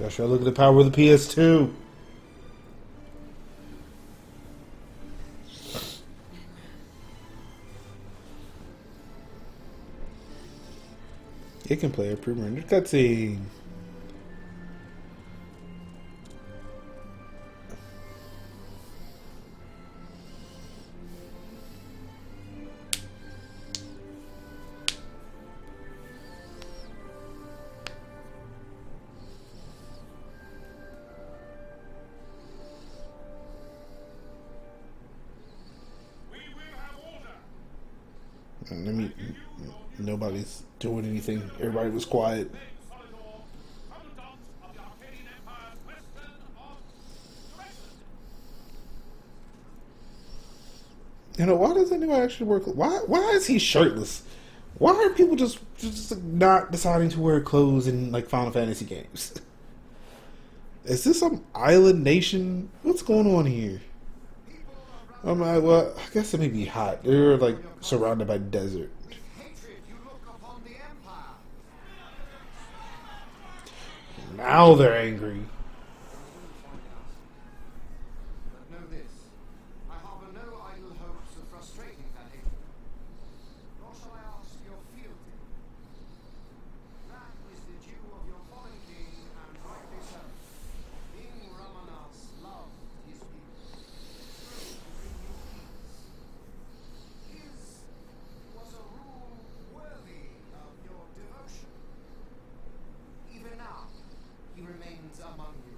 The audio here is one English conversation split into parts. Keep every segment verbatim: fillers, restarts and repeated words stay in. Joshua, look at the power of the P S two. It can play a pre-rendered cutscene. Nobody's doing anything. Everybody was quiet. You know, why does anybody actually wear clothes? Why, why is he shirtless? Why are people just, just like, not deciding to wear clothes in like Final Fantasy games? Is this some island nation? What's going on here? I'm like, well, I guess it may be hot. They're like surrounded by desert. Now they're angry. But know this, I harbor no idle hopes of frustrating that hatred. Nor shall I ask your fealty. That is the due of your fallen king, and rightly so. King Ramanas loved his people. His was a rule worthy of your devotion. Even now, he remains among you,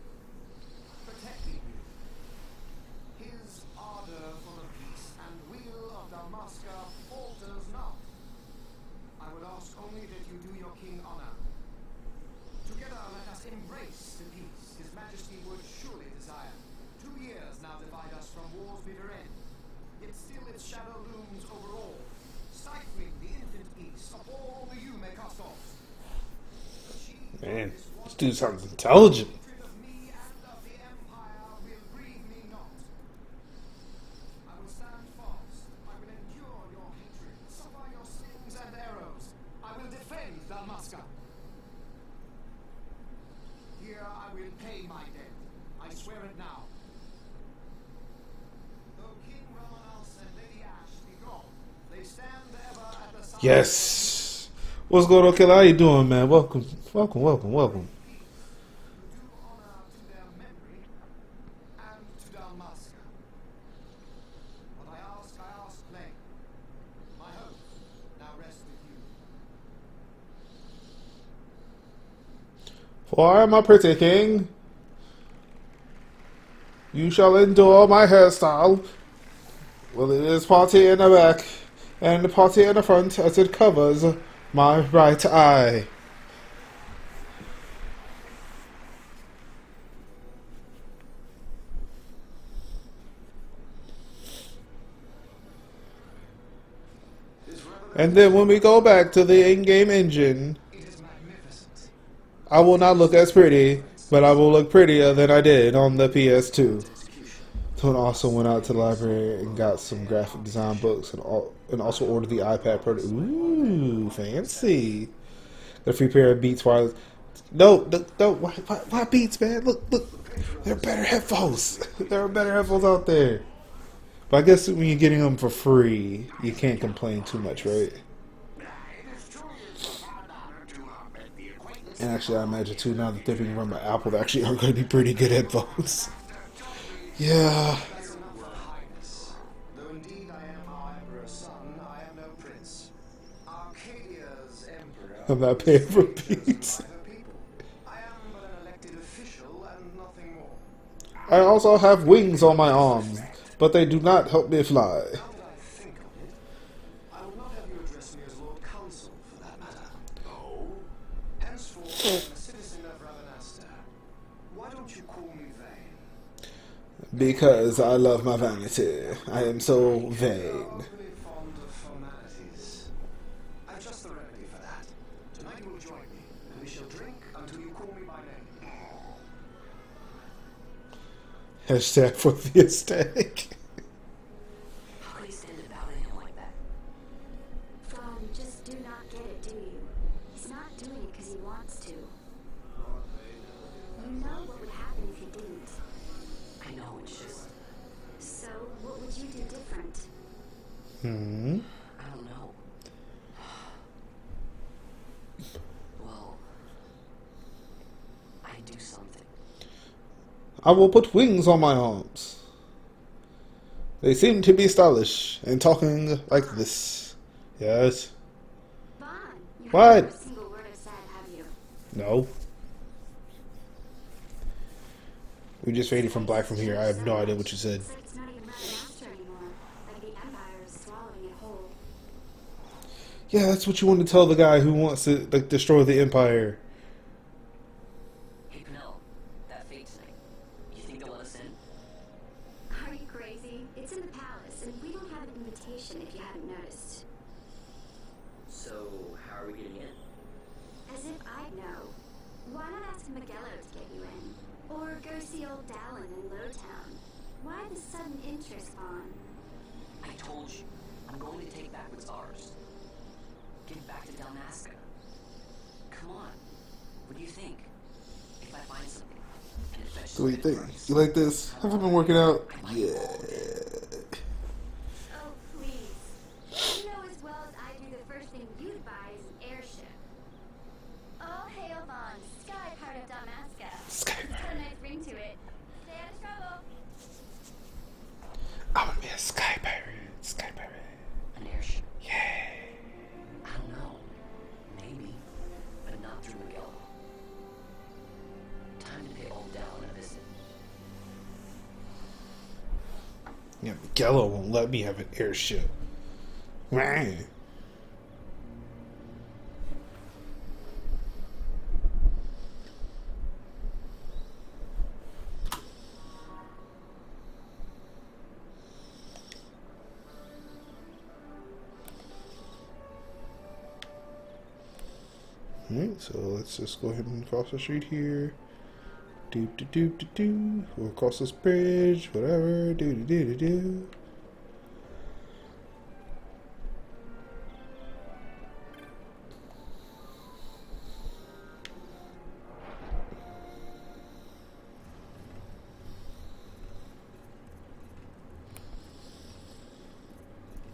protecting you. His ardor for the peace and will of Damaska falters not. I would ask only that you do your king honor. Together let us embrace the peace His Majesty would surely desire. Two years now divide us from war's bitter end, yet still its shadow looms over all, stifling the infant peace of all the you may cast off. Man, this dude sounds intelligent. Yes. What's going on, Okell? How you doing, man? Welcome, welcome, welcome, welcome. For my pretty king, you shall endure my hairstyle. Well, it is party in the back and party in the front, as it covers my right eye. And then when we go back to the in-game engine, I will not look as pretty, but I will look prettier than I did on the P S two. So I also went out to the library and got some graphic design books, and all, and also ordered the iPad Pro. Ooh, fancy! The free pair of Beats wireless. No, no, no. Why, why, why Beats, man? Look, look. They're better headphones. There are better headphones out there. But I guess when you're getting them for free, you can't complain too much, right? And actually, I imagine too, now that they're being run by Apple, they actually are going to be pretty good headphones. Yeah. I'm not paying for Beats. I am but an elected official and nothing more. I also have wings on my arms, but they do not help me fly. I will not have you address me as Lord Council for that matter. Oh? Henceforth, I'm a citizen of Rabanastre. Why don't you call me vain? Because I love my vanity. I am so vain. Hashtag for the aesthetic. How could you send a bowing like that? Fran, you just do not get it, do you? He's not doing it because he wants to. You Hmm. I don't know. Well, I do something. I will put wings on my arms. They seem to be stylish and talking like this. Yes. Bon, you what? Haven't heard a single word of sad, have you? No. We just faded from black from here. I have no idea what you said. It's not even Rabanastre anymore. Like the Empire is swallowing it whole. Yeah, that's what you want to tell the guy who wants to like destroy the Empire. Hey, Penelo, that fate tonight. You think they'll let us in? Are you crazy? It's in the palace, and we don't have an invitation if you haven't noticed. So, how are we getting in? As if I'd know. Why not ask Miguelo to get you in? Or go see old Dalan in Lowtown. Why the sudden interest on? I told you, I'm going to take back what's ours. Get back to Damaska. Come on. What do you think? If I find something, and it fetches. What do you think? Price. You like this? Have I been working out? Like yeah. Oh, please. You know as well as I do the first thing you'd buy is an airship. All hail on Sky Part of Damaska. Sky Part. To it. Stay out of trouble. I'm gonna be a sky pirate. Sky pirate. An airship. Yay. I don't know. Maybe. But not through Miguel. Time to pay old Dalan a visit. Yeah, Miguelo won't let me have an airship. Man. So let's just go ahead and cross the street here. Do do do do do. We'll cross this bridge, whatever. Do do do do do.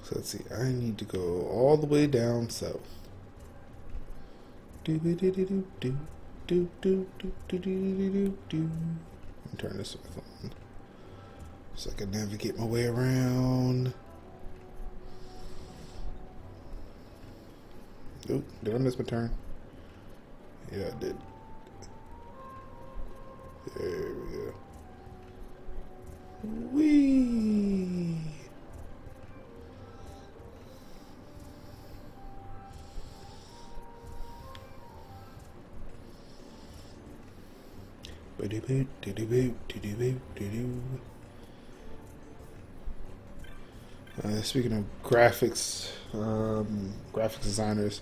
So let's see. I need to go all the way down south. Do do do do do do do do do do do do. I'm turning this on so I can navigate my way around. Oop, did I miss my turn? Yeah, I did. There we go. Whee! Doo doo doo doo doo doo doo doo doo. Speaking of graphics, um, graphics designers,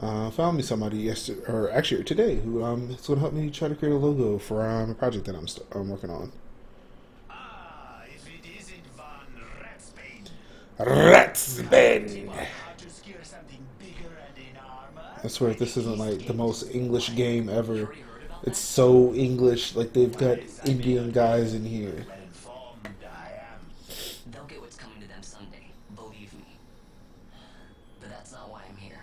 uh, found me somebody yesterday, or actually today, who um, is going to help me try to create a logo for um, a project that I'm st I'm working on. Ah, if it isn't von Ratsbane. Ratsbane. I swear, if this isn't like the most English game ever. It's so English, like they've got Indian guys in here. They'll get what's coming to them someday, believe me. But that's not why I'm here.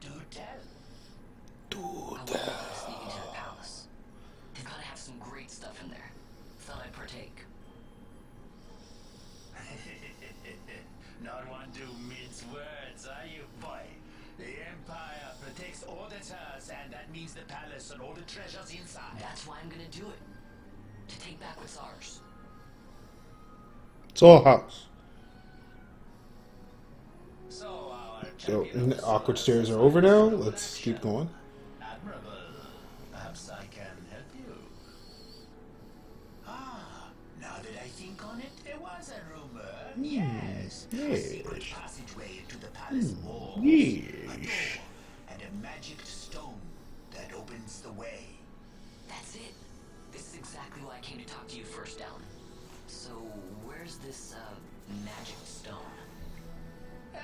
Do tell. Do tell. I sneak into the palace. They've got to have some great stuff in there. Thought I'd partake. Not one to mince words, are you, boy? The Empire protects all that's hers, and that means the palace and all the treasures inside. That's why I'm gonna do it. To take back what's ours. It's all house. So our so, awkward stairs are over now. Let's keep going. Admirable. Perhaps I can help you. Ah, now that I think on it, there was a rumor. Mm. Yes. Yes. A secret passageway to the palace mm. walls. Yes. And a magic stone that opens the way. That's it. This is exactly why I came to talk to you first, Alan. So, where's this, uh, magic stone? Uh,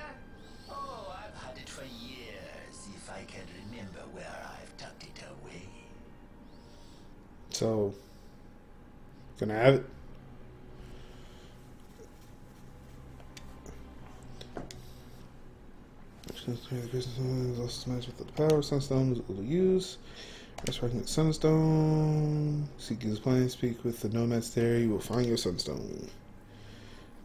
oh, I've had it for years, if I can remember where I've tucked it away. So, can I have it? lost match with the power. Sunstone is able to use. Resurrecting the Sunstone. Seek his plan. Speak with the Nomad's there. You will find your Sunstone.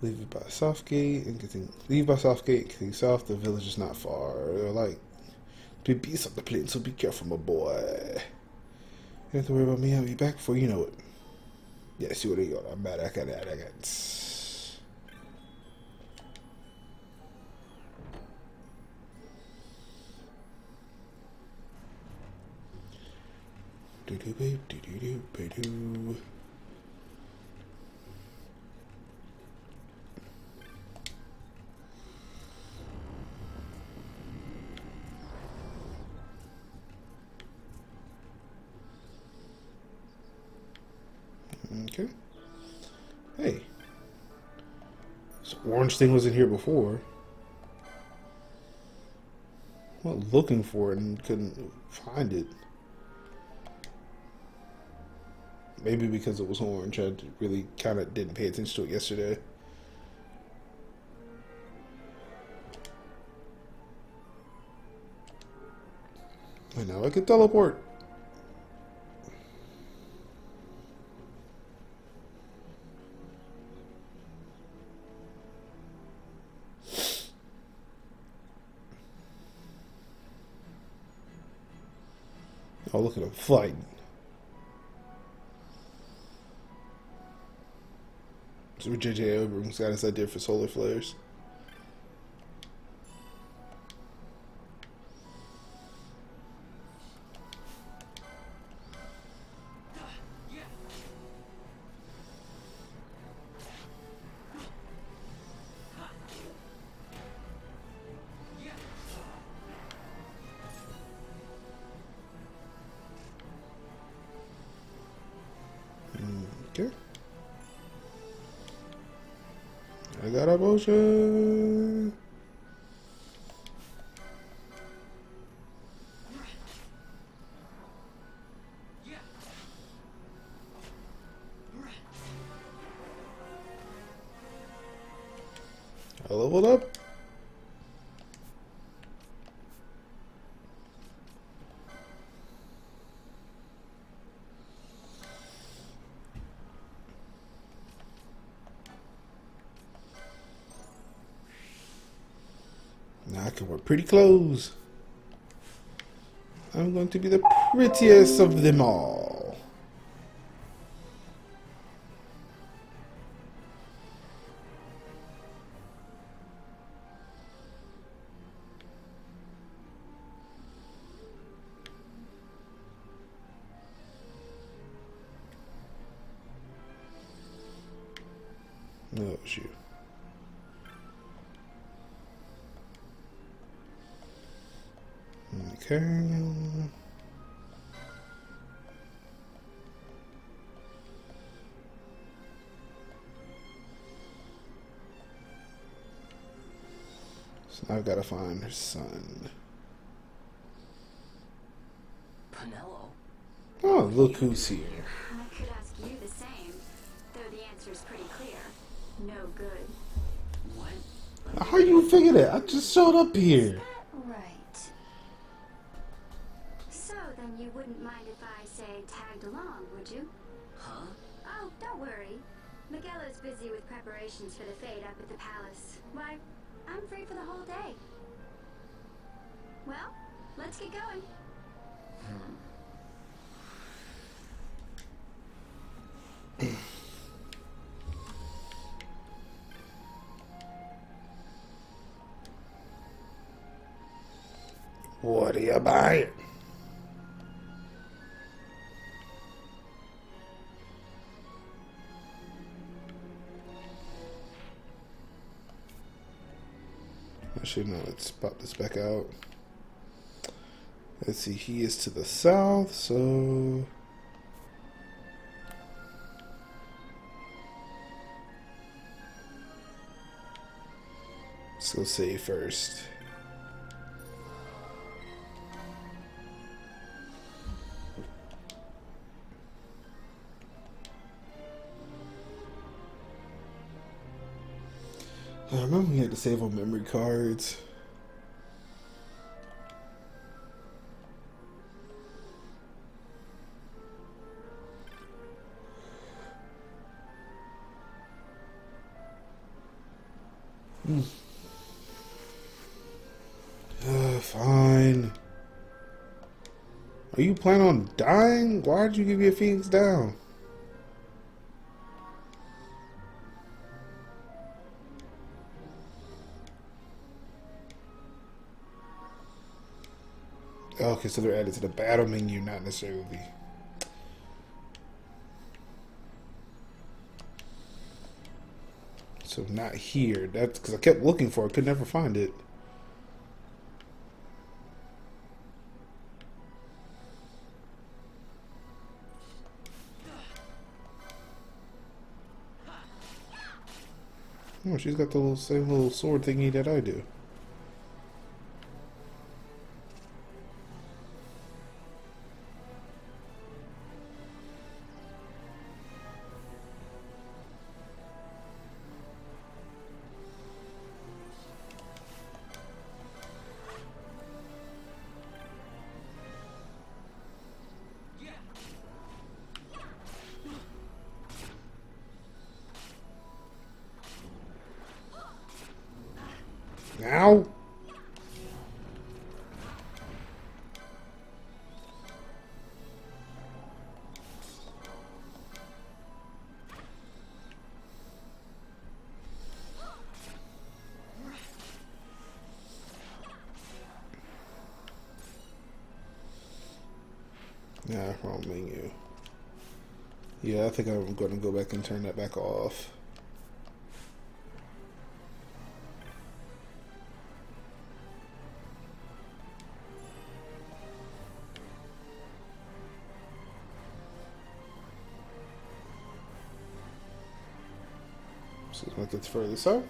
Leave it by Softgate and continue. Leave by Softgate. Continue south. The village is not far. They're like three beasts on the plane, so be careful, my boy. You don't have to worry about me. I'll be back before you know it. Yeah, see what I got. I'm mad. I got that. I got it. Do do do do do do do. Okay. Hey. This orange thing was in here before. I was looking for it and couldn't find it. Maybe because it was orange, I really kind of didn't pay attention to it yesterday. And now I can teleport. Oh, look at him fighting. So J J Abrams got his idea for solar flares. Motion. I leveled up. Pretty clothes. I'm going to be the prettiest of them all. Oh, shoot. Okay. So now I've got to find her son. Penelo. Oh, look who's here. I could ask you the same, though the answer's pretty clear. No good. What? How you figure that? I just showed up here. You wouldn't mind if I, say, tagged along, would you? Huh? Oh, don't worry. Miguelo's busy with preparations for the fete up at the palace. Why, I'm free for the whole day. Well, let's get going. Hmm. What are you buying? Actually, no, let's pop this back out. Let's see, he is to the south, so... Let's go save first. I remember we had to save on memory cards. Mm. Uh, fine. Are you planning on dying? Why'd you give your Phoenix down? Okay, so they're added to the battle menu, not necessarily. So not here. That's because I kept looking for it, could never find it. Oh, she's got the little, same little sword thingy that I do. Nah, wrong menu. Yeah, I think I'm going to go back and turn that back off. So it's like it's further south.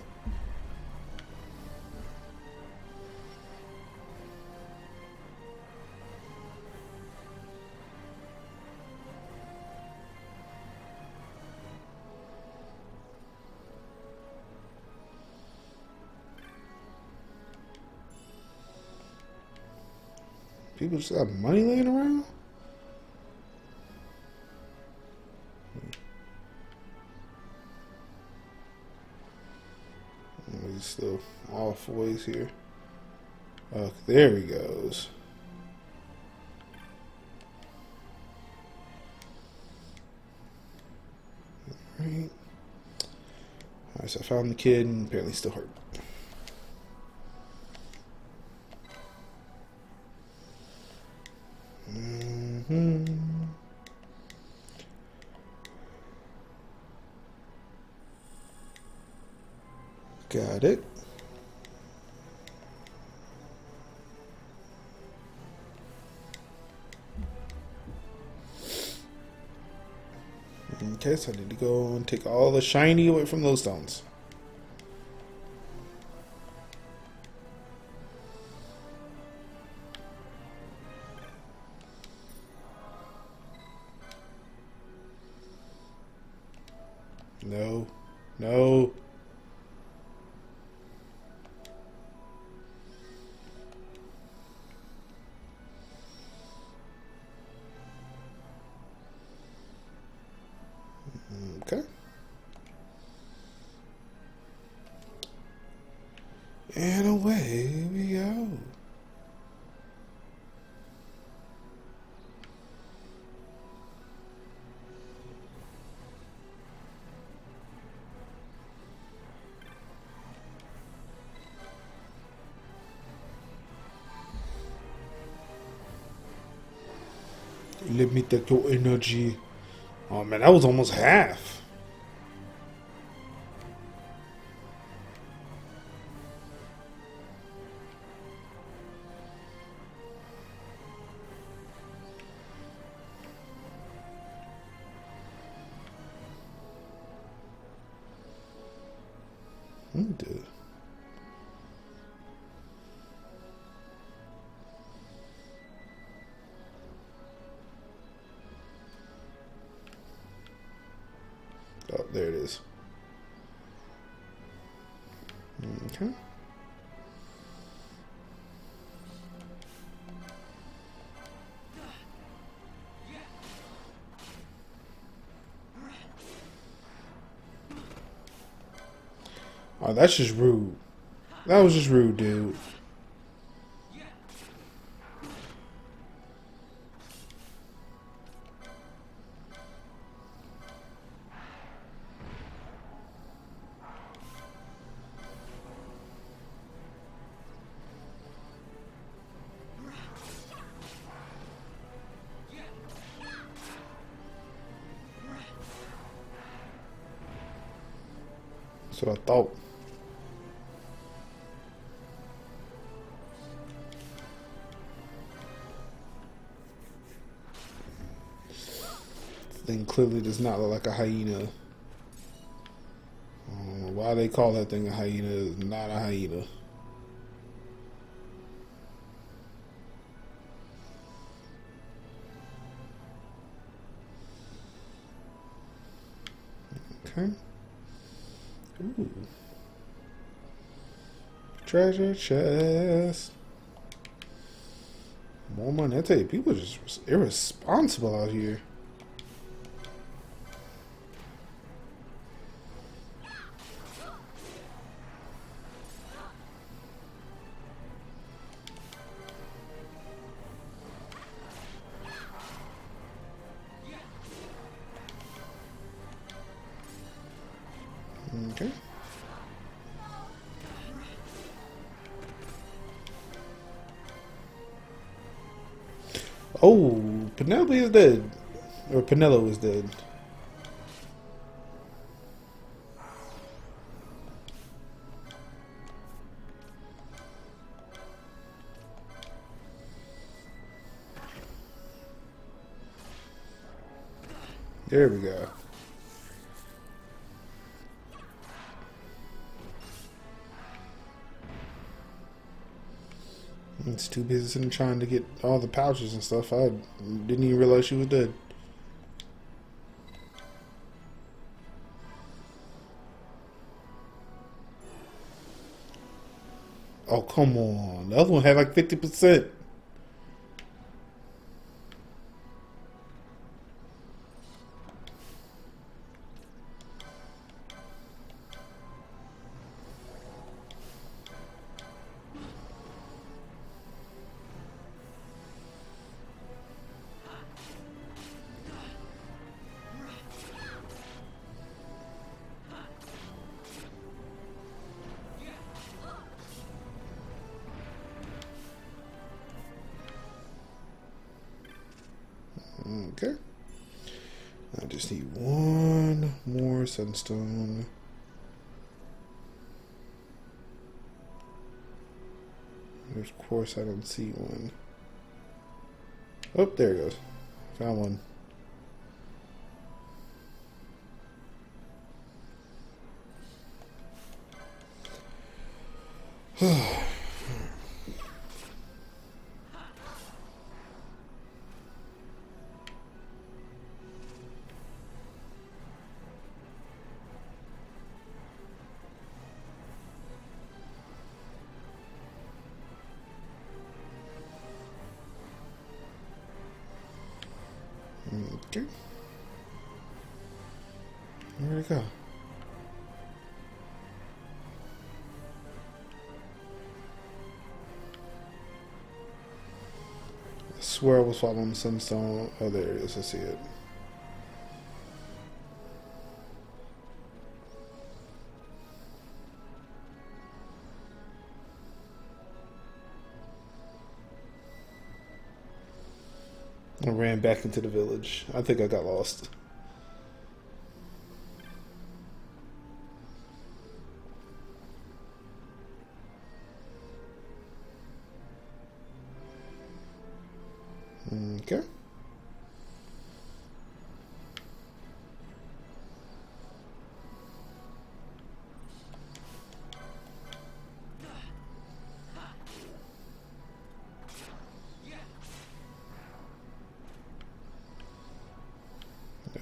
People just got money laying around? He's still off ways here. Oh, there he goes. Alright. Alright, so I found the kid and apparently still hurt. Got it. Okay, so I need to go and take all the shiny away from those stones. No, no. Okay. And away we go. Limit the total energy. Oh man, that was almost half. Dude. Oh, there it is. Okay. Oh, that's just rude. That was just rude, dude. So I thought. This thing clearly does not look like a hyena. I don't know why they call that thing a hyena. It's not a hyena. Okay. Ooh. Treasure chest. More money. I tell you, people are just irresponsible out here. Okay. Oh, Penelope is dead. Or Penelo is dead. There we go. It's too busy sitting trying to get all the pouches and stuff. I didn't even realize she was dead. Oh, come on. The other one had like fifty percent. Okay. I just need one more sunstone. And of course, I don't see one. Oh, there it goes. Found one. Okay. Where'd it go? I swear I was following the sunstone. Oh, there it is. I see it. I ran back into the village. I think I got lost. Okay.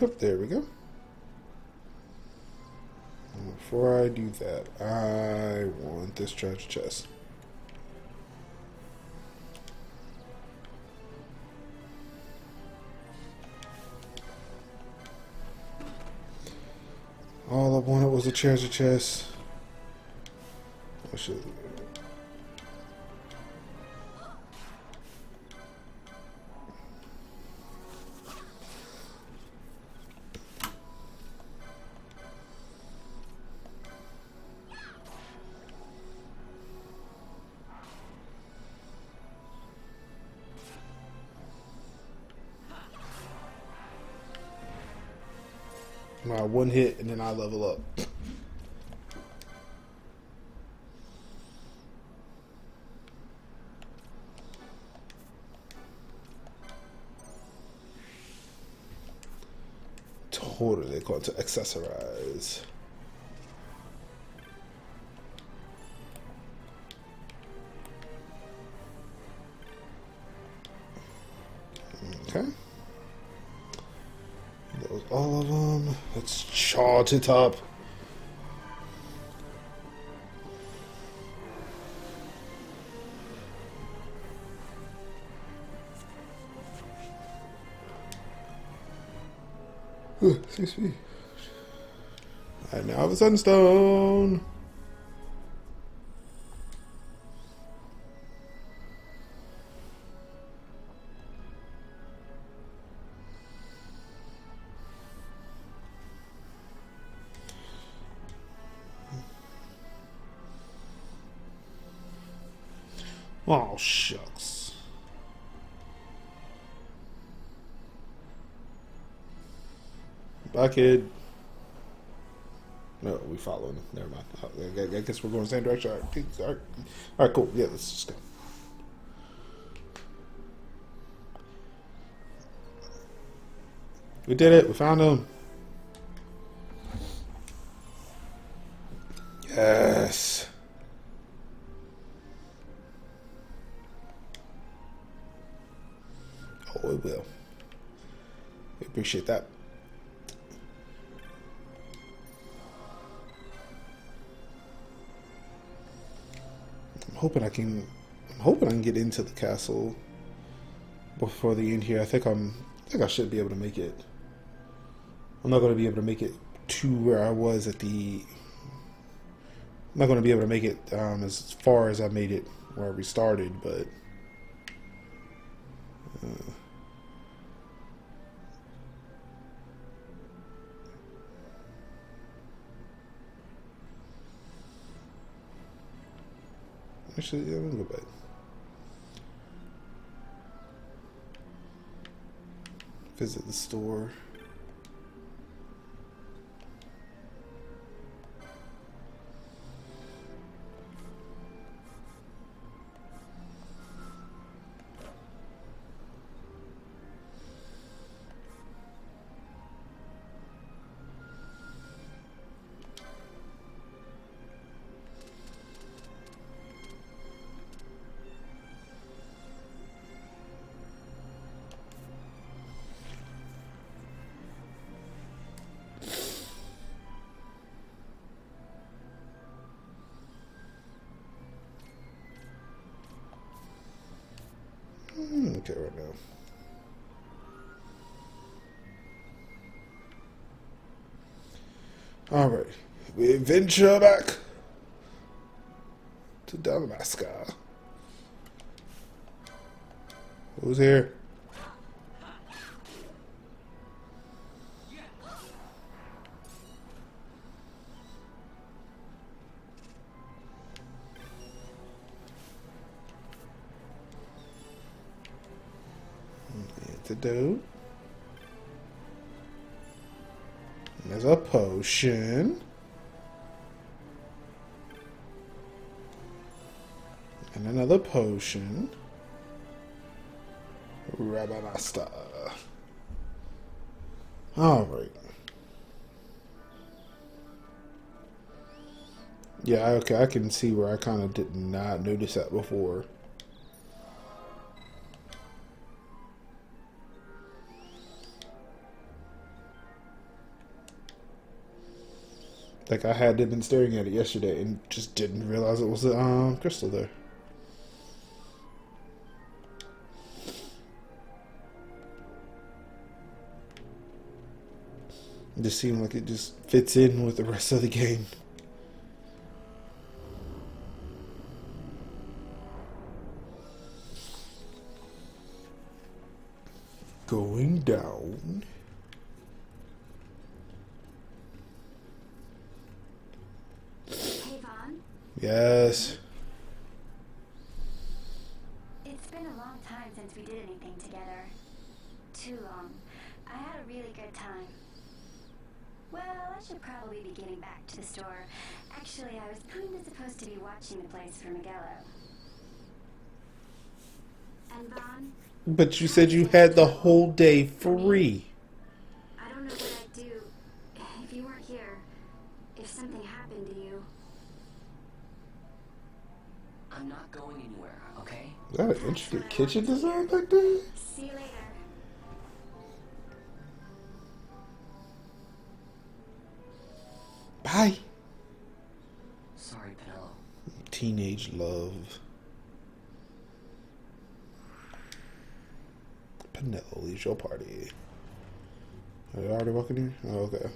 Oh, there we go. And before I do that, I want this treasure chest. All I wanted was a treasure chest. I should My one hit, and then I level up. Totally, they're going to accessorize. Okay. That was all of them. Let's charge it up. Ooh, excuse me. I now have a sunstone. Oh, shucks. Bye, kid. No, we following him. Never mind. I, I, I guess we're going the same direction. All right. All right. All right, cool. Yeah, let's just go. We did it. We found him. Yes. Oh, it will. We appreciate that. I'm hoping I can. I'm hoping I can get into the castle before the end here. I think I'm. I think I should be able to make it. I'm not going to be able to make it to where I was at the. I'm not going to be able to make it um, as far as I made it where I restarted, but. Uh, Actually, yeah, I'm gonna go back. Visit the store. Okay, right now. All right, we venture back to Damaska. Who's here? Do. And there's a potion. And another potion. Rabanastre. Alright. Yeah, okay, I can see where I kind of did not notice that before. Like, I had been staring at it yesterday and just didn't realize it was a um, crystal there. It just seemed like it just fits in with the rest of the game. Going down. Yes. It's been a long time since we did anything together. Too long. I had a really good time. Well, I should probably be getting back to the store. Actually, I was kinda supposed to be watching the place for Miguelo. And Bon? But you said you had the whole day free. I don't know what I'd do if you weren't here. If something happened to you. I'm not going anywhere, okay? Is that an interesting kitchen design back there? See you later. Bye. Sorry, Penelo. Teenage love. Penelo leaves your party. Are they already walking here? Oh, okay.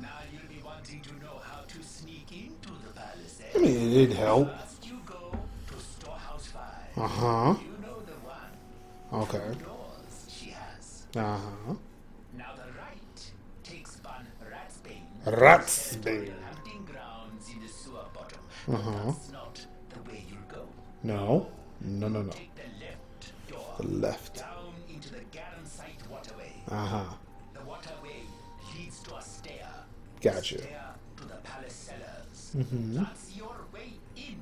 Now you'll be wanting to know how to sneak into the palace. I mean, it did help. You go to storehouse five. Uh huh. Okay. Uh-huh. Now the right takes on Ratsbane. Ratsbane. Hunting grounds in the sewer bottom. Uh-huh. That's not the way you go. No. No, no, no. Take the left door. The left. Down into the Garansite waterway. Uh-huh. The waterway leads to a stair. Gotcha. Stair to the palace cellars. Mm-hmm. That's your way in.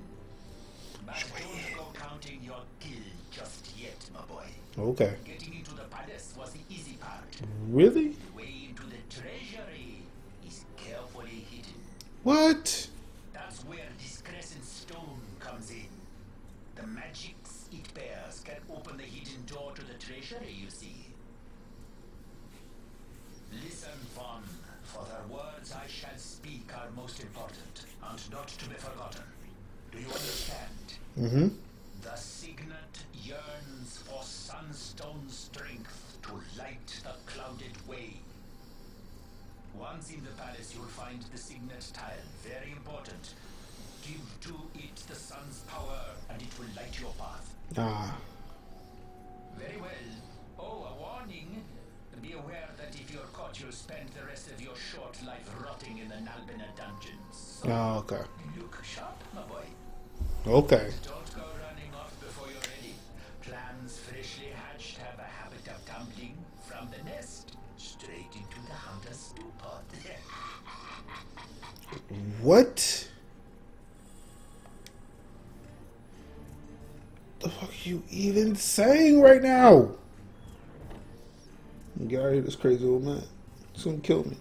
But don't go counting your guild just yet, my boy. Okay. Getting into the palace was the easy part. Really? The way into the treasury is carefully hidden. What? That's where this crescent stone comes in. The magics it bears can open the hidden door to the treasury, you see. Listen, Von, for the words I shall speak are most important and not to be forgotten. Do you understand? Mm-hmm. The signet yearns for sunstone strength to light the clouded way. Once in the palace, you'll find the signet tile. Very important. Give to it the sun's power, and it will light your path. Ah. Very well. Oh, a warning. Be aware that if you're caught, you'll spend the rest of your short life rotting in the Nalbina dungeons. So oh, okay. Look sharp, my boy. Okay. Don't go running off before you're ready. Plans freshly hatched have a habit of tumbling from the nest straight into the hunter's stupor. What? The fuck are you even saying right now? Get out of here, this crazy old man. He's gonna kill me.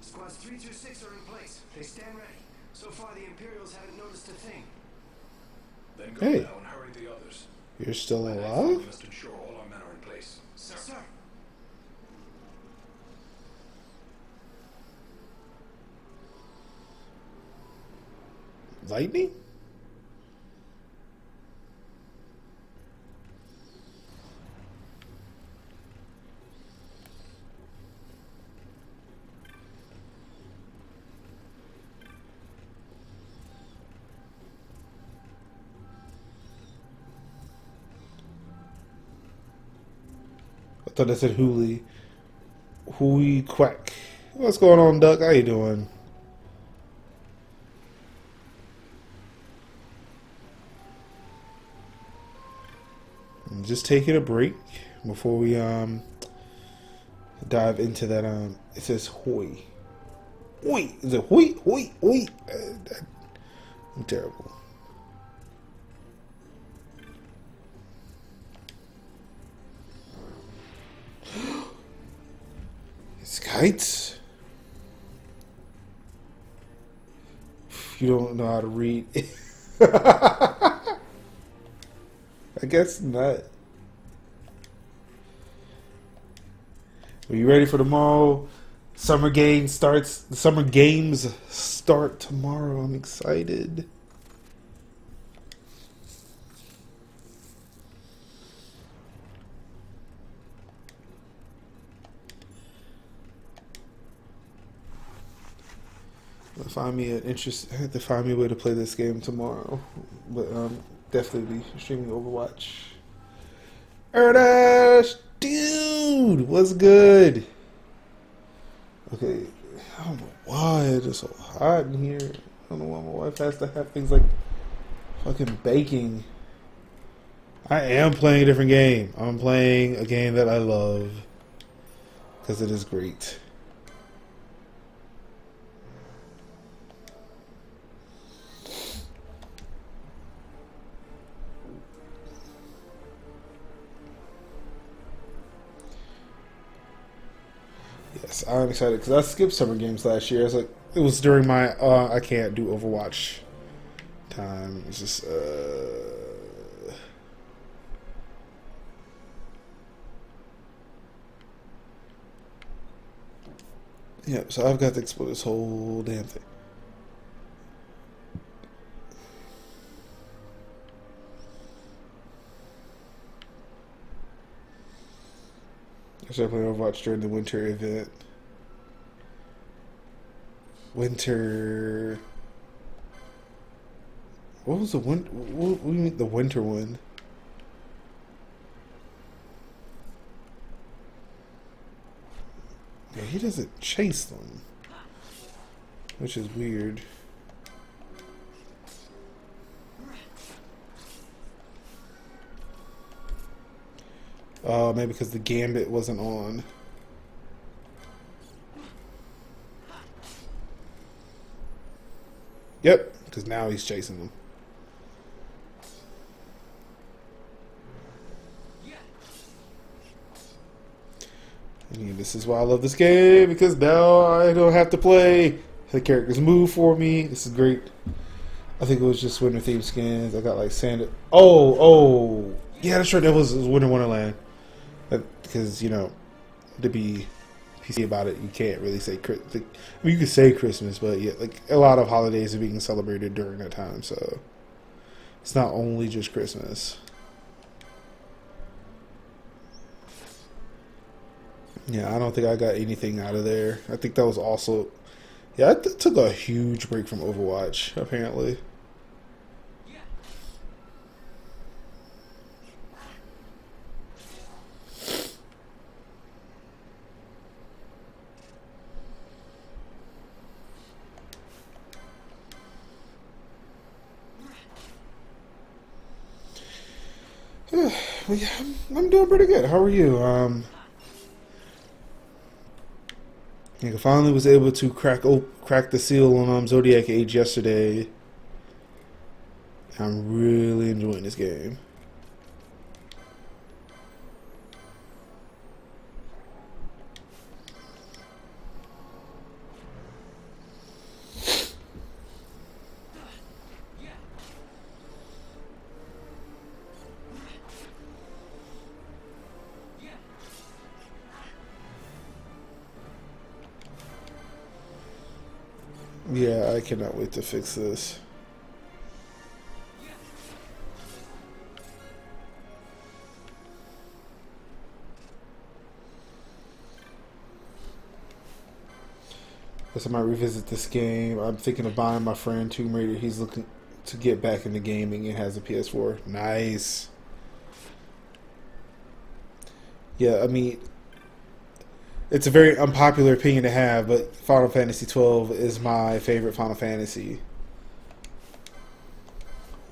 Squads three through six are in place. They stand ready. So far, the Imperials haven't noticed a thing. Then go hey. Now and hurry the others. You're still alive? We must ensure all our men are in place. Sir. Sir. Lightning? I thought I said Hooli. Hooey quack. What's going on, Duck? How you doing? Just taking a break before we um dive into that. Um, it says "hoy." Hoy is it hoy? Hoy? Hoy? Uh, I'm terrible. It's kites. You don't know how to read. I guess not. Are you ready for tomorrow? Summer game starts. The summer games start tomorrow. I'm excited. Find me an interest. I have to find me a way to play this game tomorrow, but um, definitely be streaming Overwatch. Erdash, dude. dude, what's good? Okay, I don't know why it is so hot in here. I don't know why my wife has to have things like fucking baking. I am playing a different game. I'm playing a game that I love because it is great. Yes, I'm excited because I skipped summer games last year. It's like it was during my uh, I can't do Overwatch time. It's just. Uh... Yep, so I've got to explore this whole damn thing. I should play Overwatch during the winter event. Winter. What was the winter? What do you mean the winter one? Yeah, he doesn't chase them, which is weird. Uh, maybe because the gambit wasn't on. Yep, because now he's chasing them. And this is why I love this game, because now I don't have to play. The characters move for me. This is great. I think it was just winter theme skins. I got like sand. Oh, oh, yeah, that's right. That was, was Winter Wonderland. Because you know, to be P C about it, you can't really say. I mean, you could say Christmas, but yeah, like a lot of holidays are being celebrated during that time, so it's not only just Christmas. Yeah, I don't think I got anything out of there. I think that was also, yeah, I th took a huge break from Overwatch apparently. Well, yeah, I'm, I'm doing pretty good. How are you? Um, I finally was able to crack oh, crack the seal on um, Zodiac Age yesterday. I'm really enjoying this game. Yeah, I cannot wait to fix this. Guess I might revisit this game. I'm thinking of buying my friend Tomb Raider. He's looking to get back into gaming and has a P S four. Nice. Yeah, I mean, it's a very unpopular opinion to have, but Final Fantasy twelve is my favorite Final Fantasy.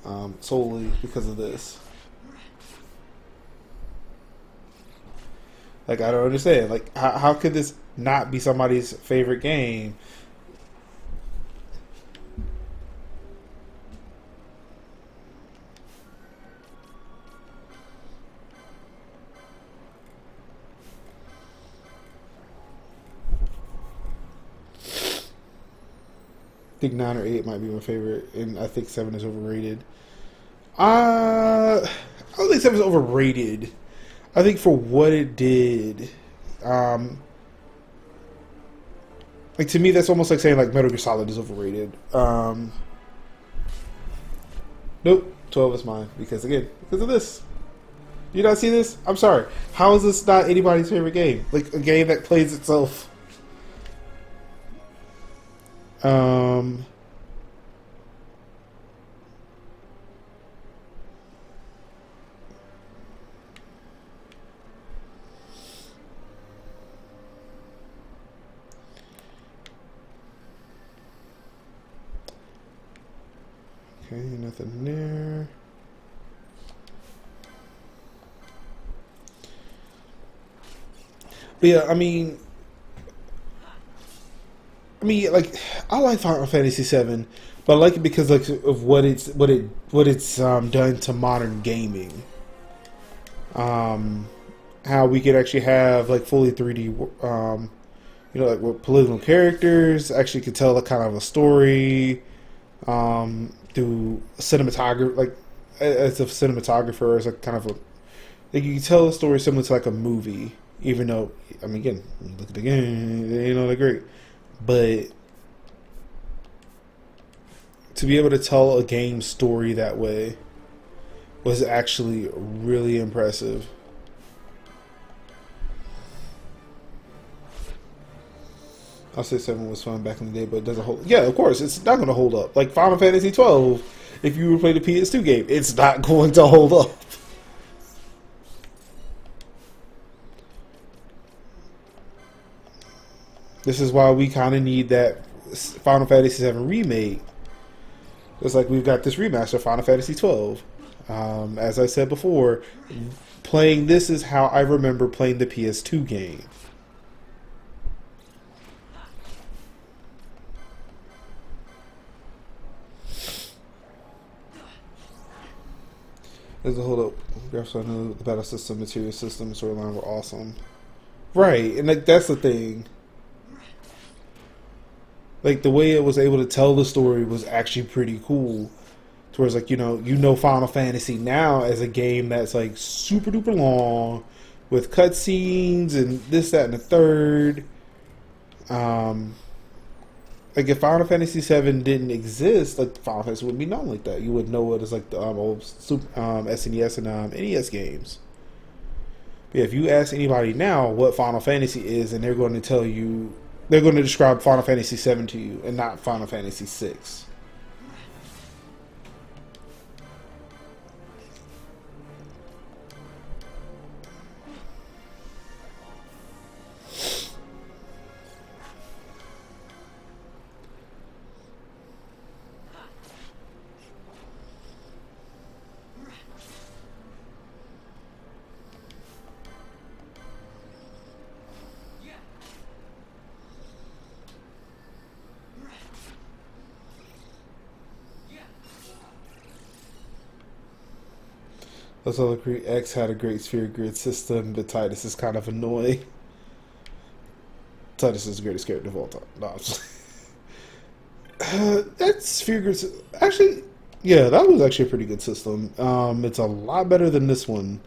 Um, solely because of this. Like, I don't understand. Like, how, how could this not be somebody's favorite game? I think nine or eight might be my favorite, and I think seven is overrated. Uh, I don't think seven is overrated. I think for what it did, um, like to me, that's almost like saying like Metal Gear Solid is overrated. Um, nope, twelve is mine because again, because of this. You not see this? I'm sorry. How is this not anybody's favorite game? Like a game that plays itself. Um, Okay, nothing there. But yeah, I mean, I mean, like, I like Final Fantasy seven, but I like it because like of what it's what it what it's um, done to modern gaming. Um, how we could actually have like fully three D, um, you know, like with polygonal characters. Actually, could tell a kind of a story um, through cinematography. Like, as a cinematographer, as a kind of a, like you can tell a story similar to like a movie. Even though, I mean, again, look at the game, they ain't all that great. But to be able to tell a game story that way was actually really impressive. I'll say seven was fun back in the day, but it doesn't hold. Yeah, of course, it's not going to hold up. Like Final Fantasy twelve, if you were to play the P S two game, it's not going to hold up. This is why we kind of need that Final Fantasy seven remake. It's like we've got this remaster of Final Fantasy twelve. Um, as I said before, playing this is how I remember playing the P S two game. There's a hold up. Graphics, I know the battle system, material system, storyline were awesome. Right, and like that's the thing. Like, the way it was able to tell the story was actually pretty cool. Towards, like, you know, you know Final Fantasy now as a game that's, like, super duper long with cutscenes and this, that, and the third. Um, like, if Final Fantasy seven didn't exist, like, Final Fantasy wouldn't be known like that. You would know it as, like, the um, old super, um, S N E S and um, N E S games. But if you ask anybody now what Final Fantasy is, and they're going to tell you... They're going to describe Final Fantasy seven to you and not Final Fantasy six. Let's all agree X had a great sphere grid system, but Tidus is kind of annoying. Tidus is the greatest character of all time. No, I'm just uh, that sphere grid actually, yeah, that was actually a pretty good system. Um, it's a lot better than this one.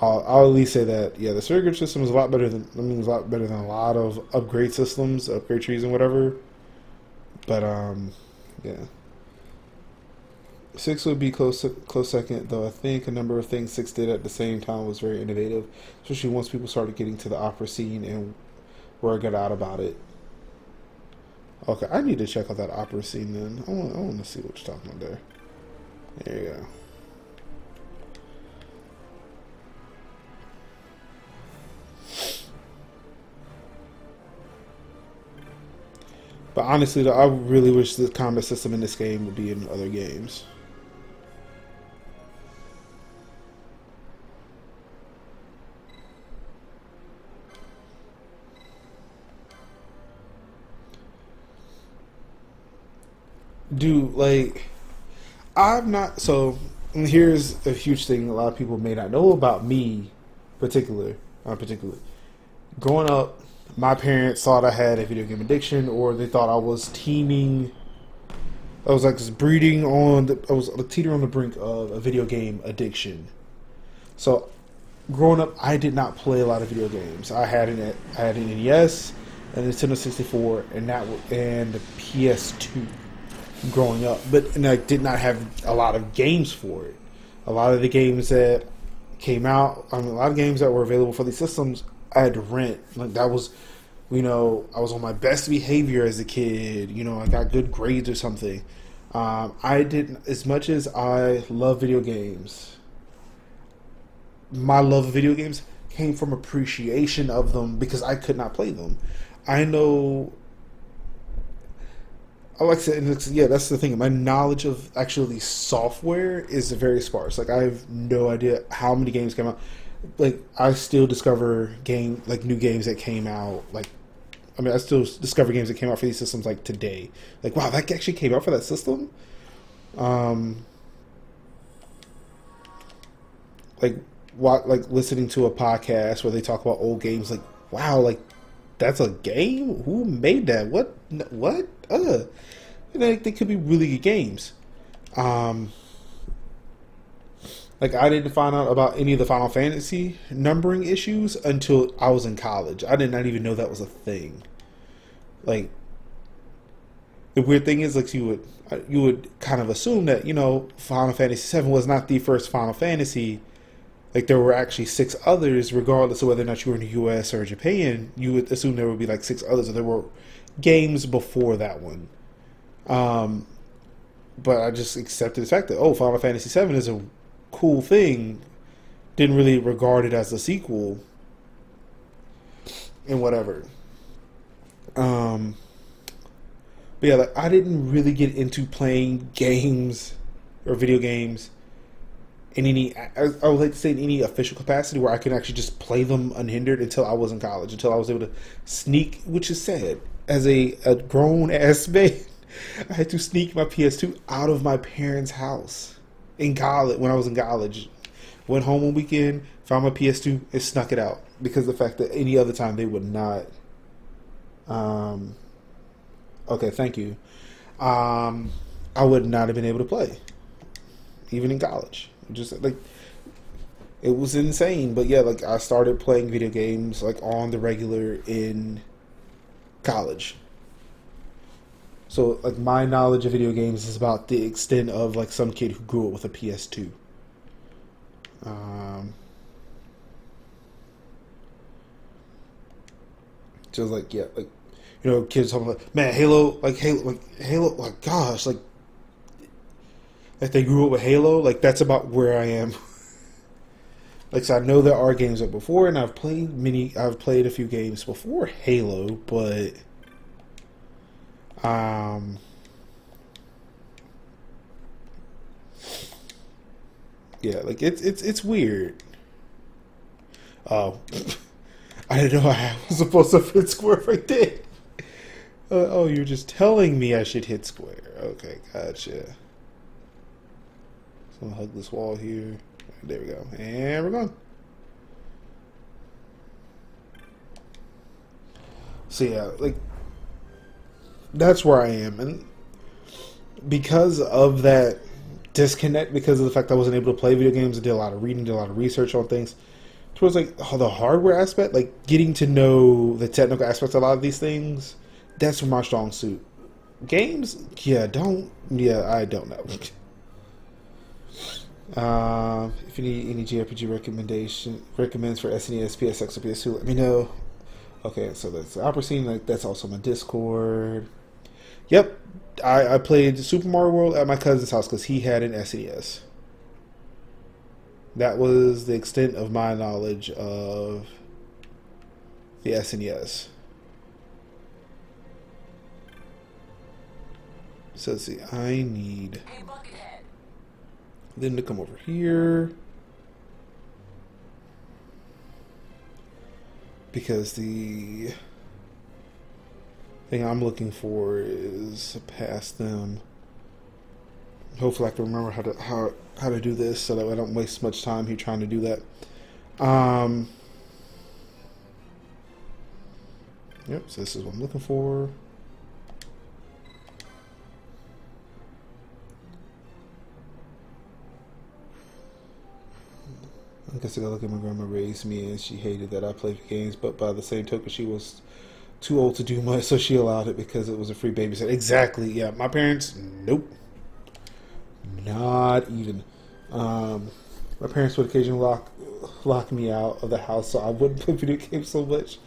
I'll, I'll at least say that. Yeah, the sphere grid system is a lot better than. I mean, it's a lot better than a lot of upgrade systems, upgrade trees, and whatever. But um, yeah. Six would be close close second, though I think a number of things Six did at the same time was very innovative, especially once people started getting to the opera scene and where I got out about it. Okay, I need to check out that opera scene then. I want, I want to see what you're talking about there. There you go. But honestly, though, I really wish the combat system in this game would be in other games. Dude, like, I've not... So, here's a huge thing a lot of people may not know about me, particular, not particularly. Growing up, my parents thought I had a video game addiction, or they thought I was teeming. I was like breeding on. The, I was teetering on the brink of a video game addiction. So, growing up, I did not play a lot of video games. I had an I had an N E S, a Nintendo sixty-four, and that and a P S two. Growing up, but and I did not have a lot of games for it. A lot of the games that came out, I mean, a lot of games that were available for these systems. I had to rent. Like that was, you know, I was on my best behavior as a kid. You know, I got good grades or something. Um, I didn't, as much as I love video games, my love of video games came from appreciation of them because I could not play them. I know I like to, it's, yeah, that's the thing. My knowledge of actually software is very sparse. Like, I have no idea how many games came out. Like, I still discover game like new games that came out. Like, I mean, I still discover games that came out for these systems like today. Like, wow, that actually came out for that system. Um, like, what? Like listening to a podcast where they talk about old games. Like, wow, like. That's a game? Who made that? What? What? Uh, they, they could be really good games. Um, like, I didn't find out about any of the Final Fantasy numbering issues until I was in college. I did not even know that was a thing. Like, the weird thing is, like, you would, you would kind of assume that, you know, Final Fantasy seven was not the first Final Fantasy. Like, there were actually six others, regardless of whether or not you were in the U S or Japan. You would assume there would be, like, six others. Or there were games before that one. Um, but I just accepted the fact that, oh, Final Fantasy seven is a cool thing. Didn't really regard it as a sequel. And whatever. Um, but, yeah, like, I didn't really get into playing games or video games in any, I would like to say in any official capacity where I can actually just play them unhindered until I was in college, until I was able to sneak, which is sad. As a, a grown-ass man, I had to sneak my P S two out of my parents' house in college, when I was in college. Went home one weekend, found my P S two, and snuck it out because of the fact that any other time they would not. Um, okay, thank you. Um, I would not have been able to play, even in college. Just like, it was insane. But yeah, like, I started playing video games like on the regular in college. So like, my knowledge of video games is about the extent of like some kid who grew up with a P S two. Um, just like, yeah, like, you know, kids talking like, man, Halo, like Halo, like Halo, like gosh, like. If they grew up with Halo, like, that's about where I am. Like, so I know there are games up before, and I've played many, I've played a few games before Halo, but, um, yeah, like, it's, it's, it's weird. Oh, I didn't know I was supposed to hit square if I did. Uh, oh, you're just telling me I should hit square. Okay, gotcha. I'm gonna hug this wall here. There we go. And we're gone. So yeah, like, that's where I am. And because of that disconnect, because of the fact I wasn't able to play video games, I did a lot of reading, did a lot of research on things. Towards like oh, the hardware aspect, like getting to know the technical aspects of a lot of these things, that's where my strong suit. Games? Yeah, don't. Yeah, I don't know. Uh, if you need any J R P G recommendation recommends for S N E S, P S X, or P S two, let me know. Okay, so that's the opera scene. Like, that's also my Discord. Yep, I, I played Super Mario World at my cousin's house because he had an S N E S. That was the extent of my knowledge of the S N E S. So let's see. I need. Then to come over here. Because the thing I'm looking for is past them. Hopefully I can remember how to how how to do this so that I don't waste much time here trying to do that. Um Yep, so this is what I'm looking for. I guess I gotta look at my grandma raised me and she hated that I played the games, but by the same token, she was too old to do much, so she allowed it because it was a free babysit. Exactly, yeah. My parents, nope. Not even. Um, my parents would occasionally lock, lock me out of the house, so I wouldn't play video games so much.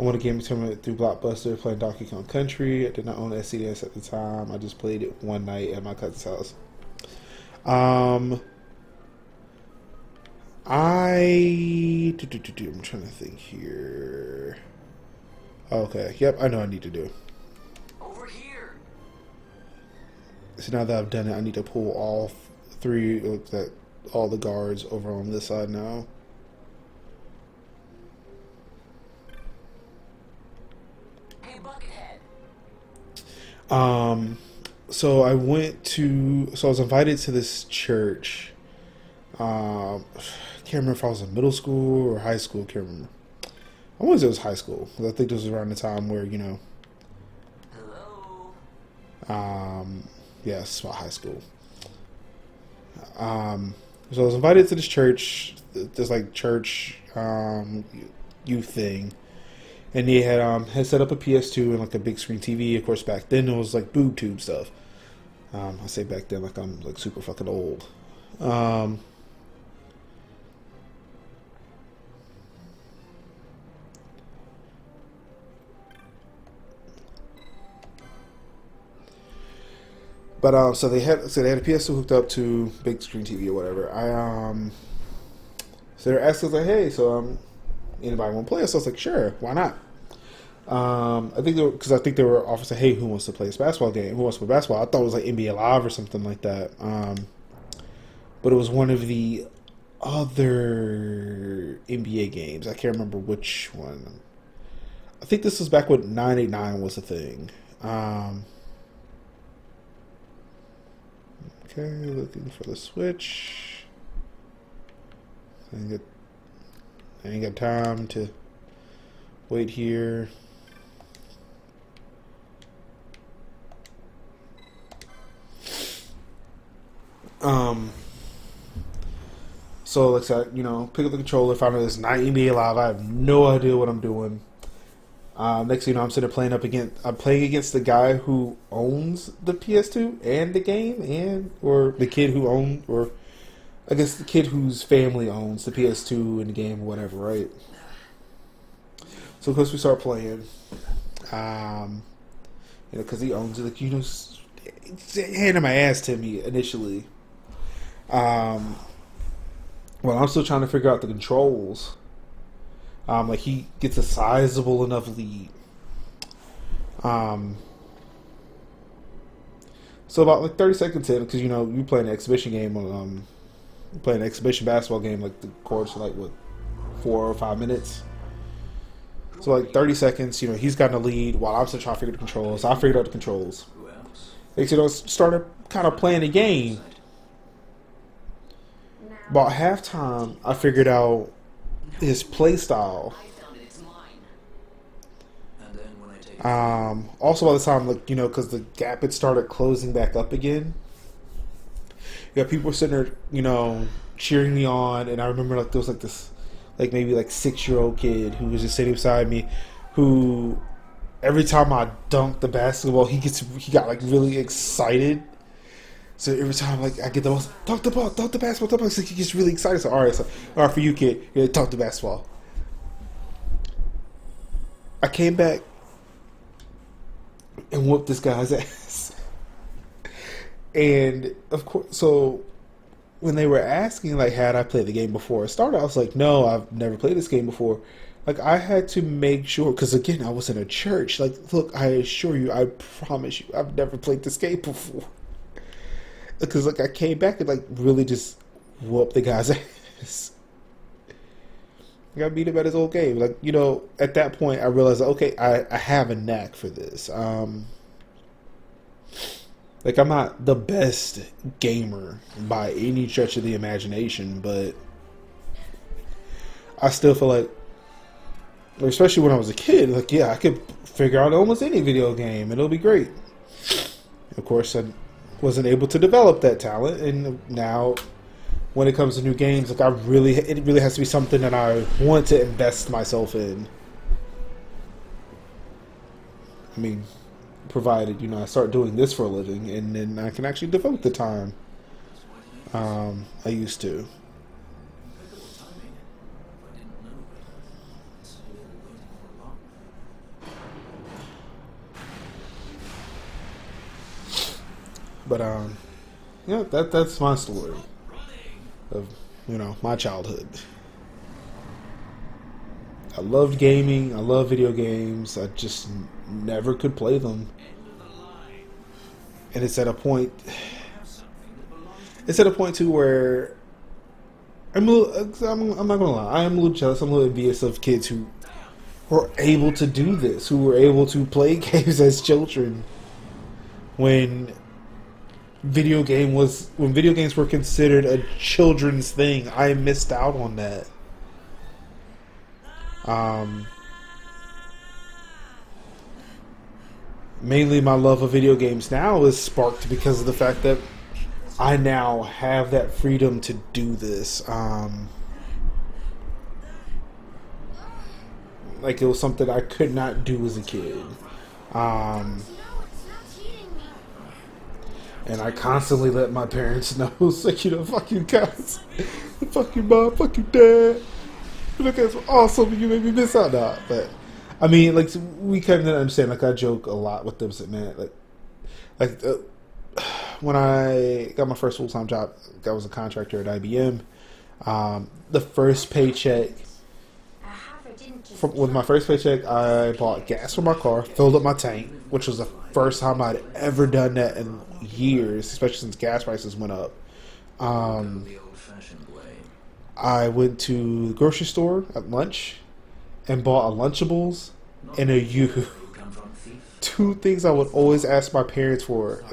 I won a game tournament through Blockbuster playing Donkey Kong Country. I did not own an S N E S at the time. I just played it one night at my cousin's house. Um... I do, do, do, do, I'm trying to think here. Okay, yep, I know what I need to do. Over here. So now that I've done it, I need to pull all three, like that, all the guards over on this side now. Um, so I went to, so I was invited to this church. Um, I can't remember if I was in middle school or high school. Can't remember. I want to say it was high school, because I think this was around the time where, you know. Hello. Um, yeah, it's about high school. Um, so I was invited to this church, this like church, um, youth thing. And they had um had set up a P S two and like a big screen T V. Of course, back then it was like boob tube stuff. Um, I say back then like I'm like super fucking old. Um, but um, so they had so they had a P S two hooked up to big screen T V or whatever. I um, so they were asking like, hey, so um, anybody want to play? So I was like, sure, why not? Um, I think because I think they were offering, say, hey, who wants to play this basketball game? Who wants to play basketball? I thought it was like N B A Live or something like that. Um, but it was one of the other N B A games. I can't remember which one. I think this was back when nine eight nine was a thing. Um, okay, looking for the Switch. I think it, I ain't got time to wait here. Um. So, like I said, you know, pick up the controller, find out it's not N B A Live. I have no idea what I'm doing. Uh, next thing you know, I'm sitting playing up against. I'm playing against the guy who owns the P S two and the game, and or the kid who owned or. I guess the kid whose family owns the P S two and the game or whatever, right? So, of course, we start playing. Um, you know, because he owns it. Like, you know, handing my ass to me initially. Um, well, I'm still trying to figure out the controls. Um, like, he gets a sizable enough lead. Um... So, about, like, thirty seconds in, because, you know, you play an exhibition game on, um... play an exhibition basketball game, like the course, like what, four or five minutes. So like thirty seconds, you know, he's gotten a lead while I'm still trying to figure the controls. So I figured out the controls. Like, you know, started kind of playing the game. About halftime, I figured out his play style. Um, also by the time, like, you know, because the gap had started closing back up again. Yeah, people were sitting there, you know, cheering me on, and I remember like there was like this, like maybe like six year old kid who was just sitting beside me, who every time I dunked the basketball, he gets he got like really excited. So every time like I get the most, dunk the ball, dunk the basketball, dunk the basketball, so he gets really excited. So all right, so all right for you kid, yeah, dunk the basketball. I came back and whooped this guy's ass. And of course, so when they were asking, like, had I played the game before it started, I was like, no, I've never played this game before. Like, I had to make sure, because again, I was in a church. Like, look, I assure you, I promise you, I've never played this game before. Because, like, I came back and, like, really just whooped the guy's ass. Like, I beat him at his old game. Like, you know, at that point, I realized, okay, I, I have a knack for this. Um,. Like, I'm not the best gamer by any stretch of the imagination, but I still feel like, especially when I was a kid, like, yeah, I could figure out almost any video game, and it'll be great. Of course, I wasn't able to develop that talent, and now when it comes to new games, like, I really, it really has to be something that I want to invest myself in. I mean... provided, you know, I start doing this for a living, and then I can actually devote the time um, I used to. But um, yeah, that that's my story of, you know, my childhood. I loved gaming. I love video games. I just never could play them. And it's at a point, it's at a point too where I'm, a little, I'm, I'm not gonna lie, I am a little jealous, I'm a little envious of kids who were able to do this, who were able to play games as children when video game was, when video games were considered a children's thing. I missed out on that. Um, mainly my love of video games now is sparked because of the fact that I now have that freedom to do this. Um, like it was something I could not do as a kid. Um, and I constantly let my parents know, like, you know, fuck you guys, fuck your mom, fuck your dad. Look, that's awesome. You made me miss out on. But I mean, like, we kind of understand. Like, I joke a lot with them, so, man. Like, like uh, when I got my first full time job, I was a contractor at I B M. Um, the first paycheck, from, with my first paycheck, I bought gas for my car, filled up my tank, which was the first time I'd ever done that in years, especially since gas prices went up. Um, I went to the grocery store at lunch and bought a Lunchables and a Yoo-hoo. Two things I would always ask my parents for,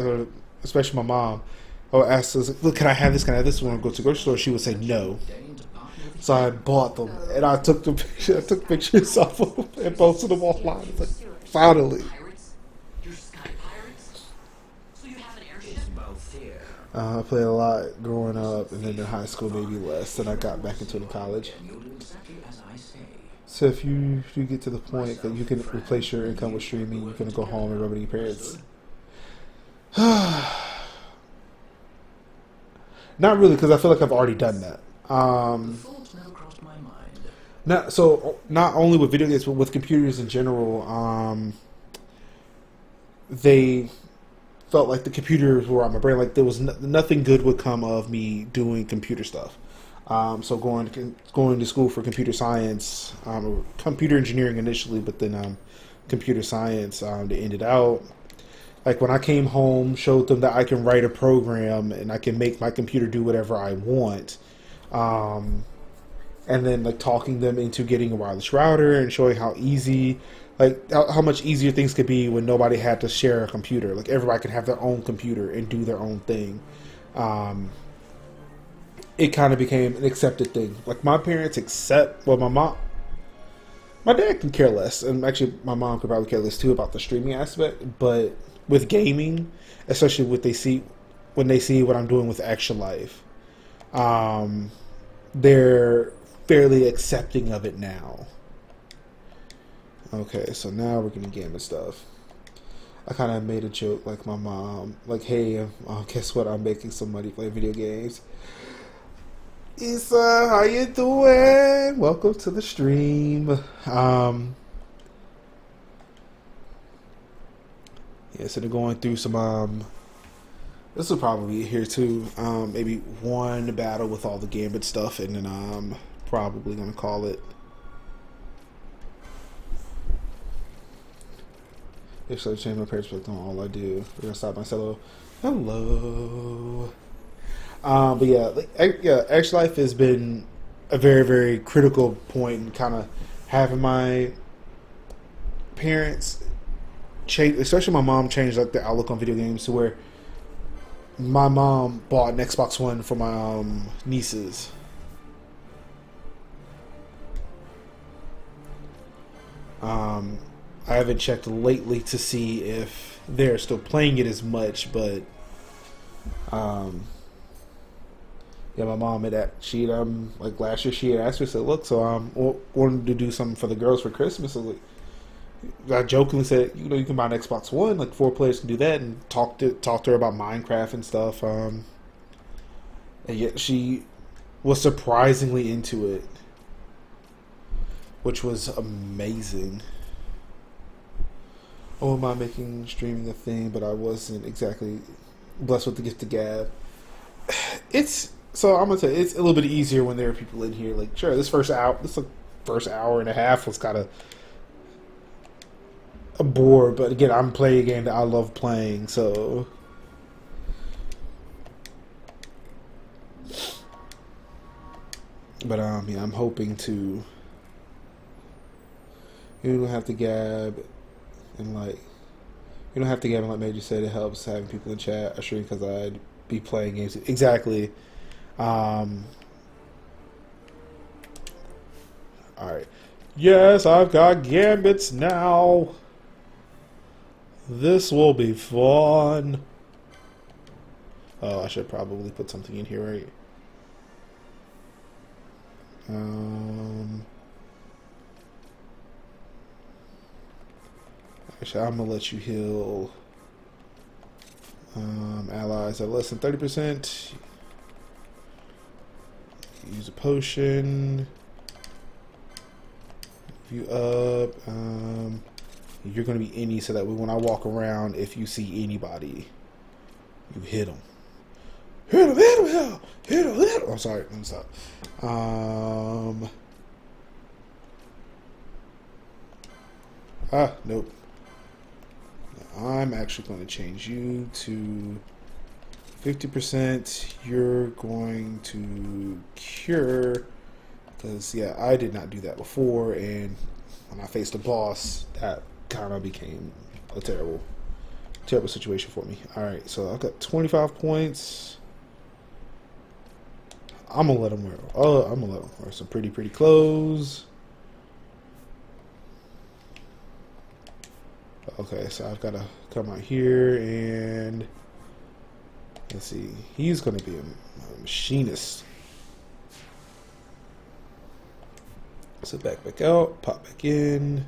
especially my mom. I would ask, look, can I have this? Can I have this when I go to the grocery store? She would say no. So I bought them and I took the I took pictures of them and posted them online. It's like, finally. Uh, I played a lot growing up, and then in high school maybe less, and I got back into it in college. So if you, if you get to the point that you can replace your income with streaming, you're going to go home and rub it in your parents. Not really, because I feel like I've already done that. Um, not, so not only with video games, but with computers in general, um, they... felt like the computers were on my brain. Like there was no, nothing good would come of me doing computer stuff. Um, so going to, going to school for computer science, um, or computer engineering initially, but then um, computer science um, to end it out. Like when I came home, showed them that I can write a program and I can make my computer do whatever I want. Um, and then like talking them into getting a wireless router and showing how easy. Like, how much easier things could be when nobody had to share a computer. Like, everybody could have their own computer and do their own thing. Um, it kind of became an accepted thing. Like, my parents accept... Well, my mom... My dad can care less. And actually, my mom could probably care less, too, about the streaming aspect. But with gaming, especially what they see, when they see what I'm doing with Extra Life, um, they're fairly accepting of it now. Okay, so now we're gonna game and stuff. I kind of made a joke, like my mom, like, hey, oh, guess what? I'm making some money playing video games. Issa, how you doing? Welcome to the stream. Um, yeah, so they're going through some. Um, this will probably be here too. Um, maybe one battle with all the Gambit stuff, and then I'm probably gonna call it. If so, change my perspective on all I do. We're gonna stop my solo. Hello. Um, but yeah, like, yeah, Extra Life has been a very, very critical point in kind of having my parents change, especially my mom, changed like the outlook on video games to where my mom bought an Xbox One for my um, nieces. Um. I haven't checked lately to see if they're still playing it as much, but um, yeah, my mom had she um like last year she had asked me, said, "Look, so I'm um, wanting to do something for the girls for Christmas." So, like, I jokingly said, "You know, you can buy an Xbox One, like four players can do that," and talk to talk to her about Minecraft and stuff. Um, and yet she was surprisingly into it, which was amazing. Oh, am I making streaming a thing? But I wasn't exactly blessed with the gift of gab. It's so I'm gonna say it's a little bit easier when there are people in here. Like, sure, this first hour, this like first hour and a half was kind of a bore. But again, I'm playing a game that I love playing, so But um, yeah, I'm hoping to. You don't have to gab, and like, you don't have to gab, and like Major said, it helps having people in chat. I sure because I'd be playing games exactly. Um, all right. Yes, I've got gambits now. This will be fun. Oh, I should probably put something in here, right? Um, actually, I'm gonna let you heal um, allies at less than thirty percent. Use a potion. You up. Um, you're gonna be any, so that way when I walk around, if you see anybody, you hit them. Hit him, hit him, hit him, hit him, hit him. I'm sorry, let me stop. Um, ah, nope. I'm actually going to change you to fifty percent. You're going to cure, because, yeah, I did not do that before, and when I faced a boss, that kind of became a terrible, terrible situation for me. All right, so I've got twenty-five points. I'm gonna let them wear. Oh, I'm gonna let them wear some pretty, pretty clothes. Okay, so I've gotta come out here and let's see. He's gonna be a, a machinist. So back, back out, pop back in.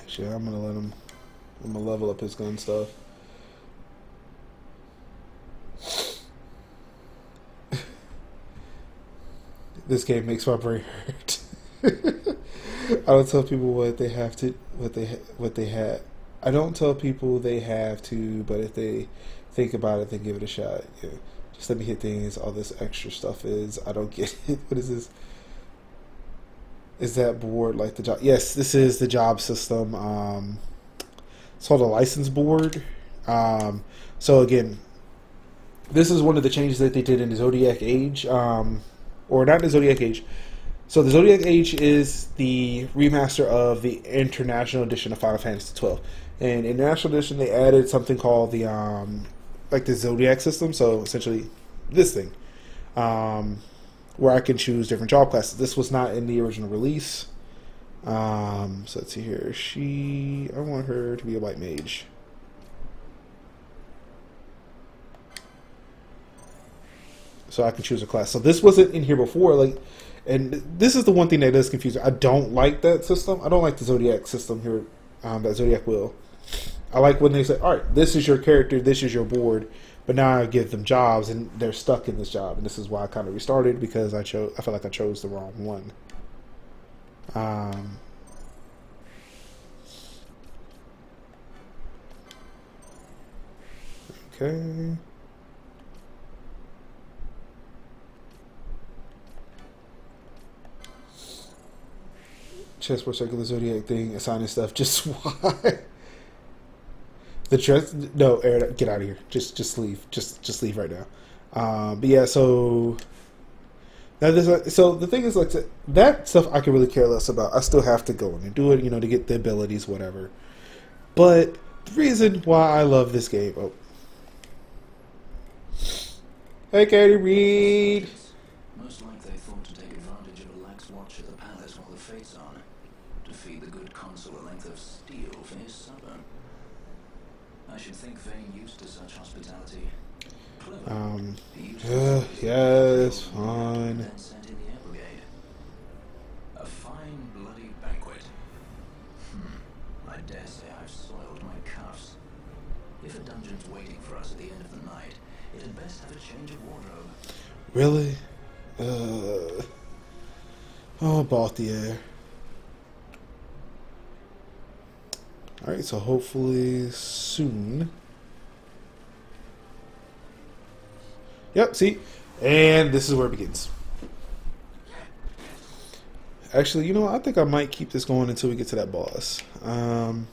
Actually, I'm gonna let him. I'm gonna level up his gun stuff. This game makes my brain hurt. I don't tell people what they have to, what they, what they had. I don't tell people they have to, but if they think about it, they give it a shot. Yeah. Just let me hit things. All this extra stuff is. I don't get it. What is this? Is that board like the job? Yes, this is the job system. Um, it's called a license board. Um, so again, this is one of the changes that they did in the Zodiac Age, um, or not in the Zodiac Age. So the Zodiac Age is the remaster of the International Edition of Final Fantasy twelve. And in the International Edition, they added something called the um, like the Zodiac system. So essentially, this thing. Um, where I can choose different job classes. This was not in the original release. Um, so let's see here. She, I want her to be a white mage. So I can choose a class. So this wasn't in here before. Like, and this is the one thing that does confuse me. I don't like that system. I don't like the Zodiac system here, um, that Zodiac will. I like when they say, all right, this is your character, this is your board. But now I give them jobs, and they're stuck in this job, and this is why I kind of restarted, because I chose. I felt like I chose the wrong one. Um, okay. Chessboard, circular zodiac thing, assigning stuff. Just why? The dress, no, get out of here. Just, just leave. Just, just leave right now. Um, but yeah, so now this. So the thing is, like that stuff, I can really care less about. I still have to go in and do it, you know, to get the abilities, whatever. But the reason why I love this game. Oh, hey, Katie Reed. Most like they thought to take advantage of a lax watch at the palace while the fate's on, to feed the good consul a length of steel for his supper. I should think Vane used to such hospitality. Um, uh, yes, fine. A fine bloody banquet. Hmm. I dare say I've soiled my cuffs. If a dungeon's waiting for us at the end of the night, it had best have a change of wardrobe. Really? Uh. Oh, Balthier. Alright, so hopefully soon. Yep, see? And this is where it begins. Actually, you know what? I think I might keep this going until we get to that boss. Um,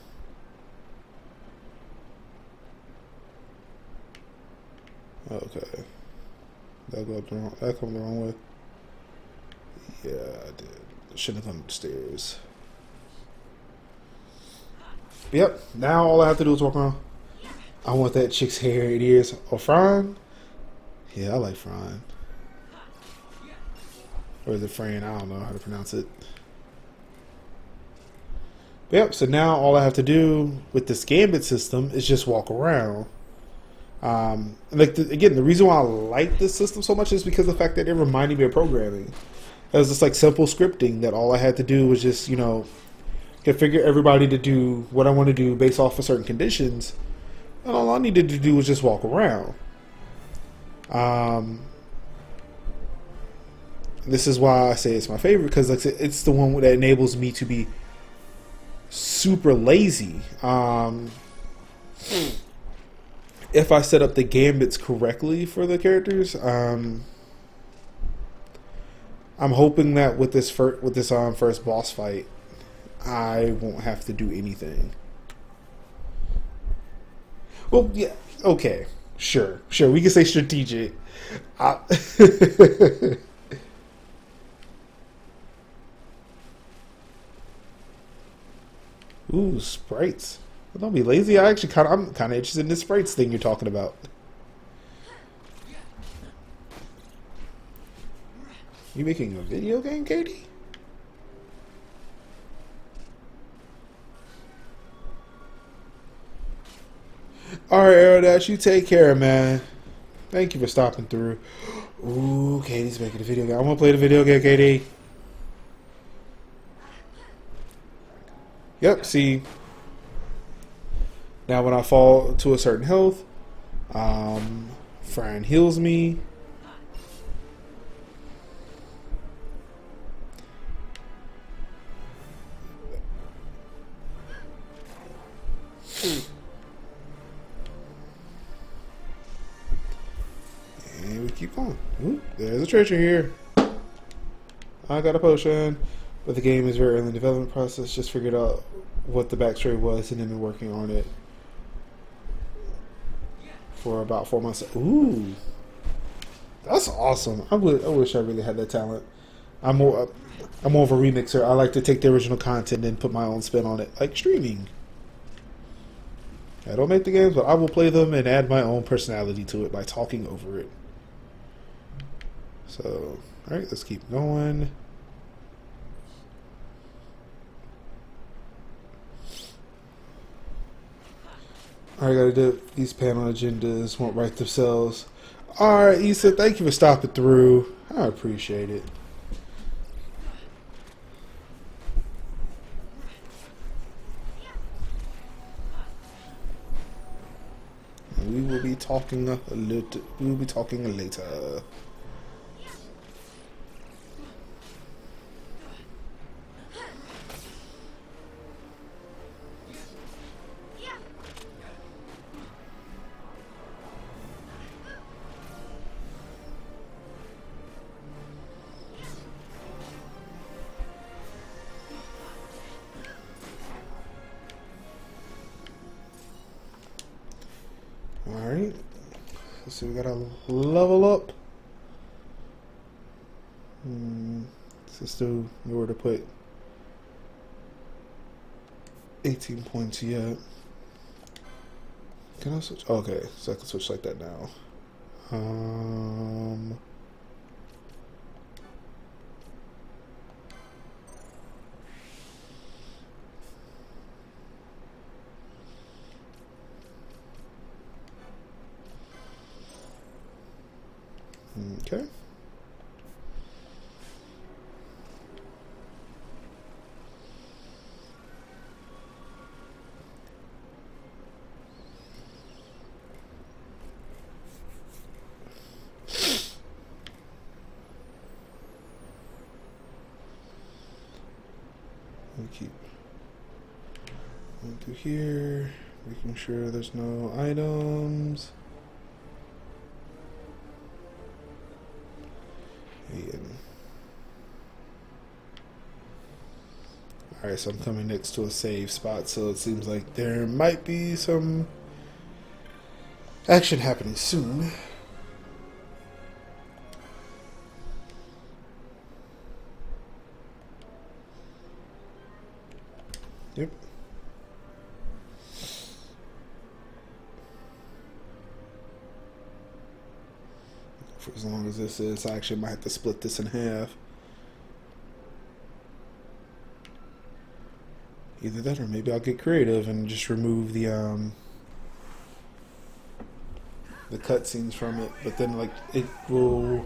Okay. That go up the wrong, that come the wrong way? Yeah, I did. Shouldn't have come upstairs. Yep, now all I have to do is walk around. I want that chick's hair and ears. Or Fran? Yeah, I like Fran. Or is it Fran? I don't know how to pronounce it. Yep, so now all I have to do with this gambit system is just walk around. Um, and like the, again, the reason why I like this system so much is because of the fact that it reminded me of programming. It was just like simple scripting that all I had to do was just, you know, configure everybody to do what I want to do based off of certain conditions. And all I needed to do was just walk around. Um, this is why I say it's my favorite, because like it's the one that enables me to be super lazy. Um, if I set up the gambits correctly for the characters, um, I'm hoping that with this first with this um, first boss fight, I won't have to do anything. Well, yeah, okay, sure, sure. We can say strategic. I Ooh, sprites. Well, don't be lazy. I actually kind of, I'm kind of interested in this sprites thing you're talking about. You making a video game, Katie? All right, Aerodash, you take care, man. Thank you for stopping through. Ooh, Katie's making a video game. I'm gonna play the video game, Katie. Yep, see, now when I fall to a certain health, um, Fran heals me. And we keep going. Ooh, there's a treasure here. I got a potion. But the game is very early in the development process. Just figured out what the backstory was and then been working on it for about four months. Ooh, that's awesome! I would, I wish I really had that talent. I'm more, I'm more of a remixer. I like to take the original content and put my own spin on it, like streaming. I don't make the games, but I will play them and add my own personality to it by talking over it. So, all right, let's keep going. I gotta do these panel agendas won't write themselves. Alright, Issa, thank you for stopping through. I appreciate it. We will be talking a little we will be talking later. So we gotta level up. Hmm. Let's do where to put eighteen points yet. Can I switch? Okay, so I can switch like that now. Um. Okay. We keep going through here, making sure there's no items. Alright, so I'm coming next to a save spot, so it seems like there might be some action happening soon. Yep. For as long as this is, I actually might have to split this in half. Either that or maybe I'll get creative and just remove the um the cutscenes from it, but then like it will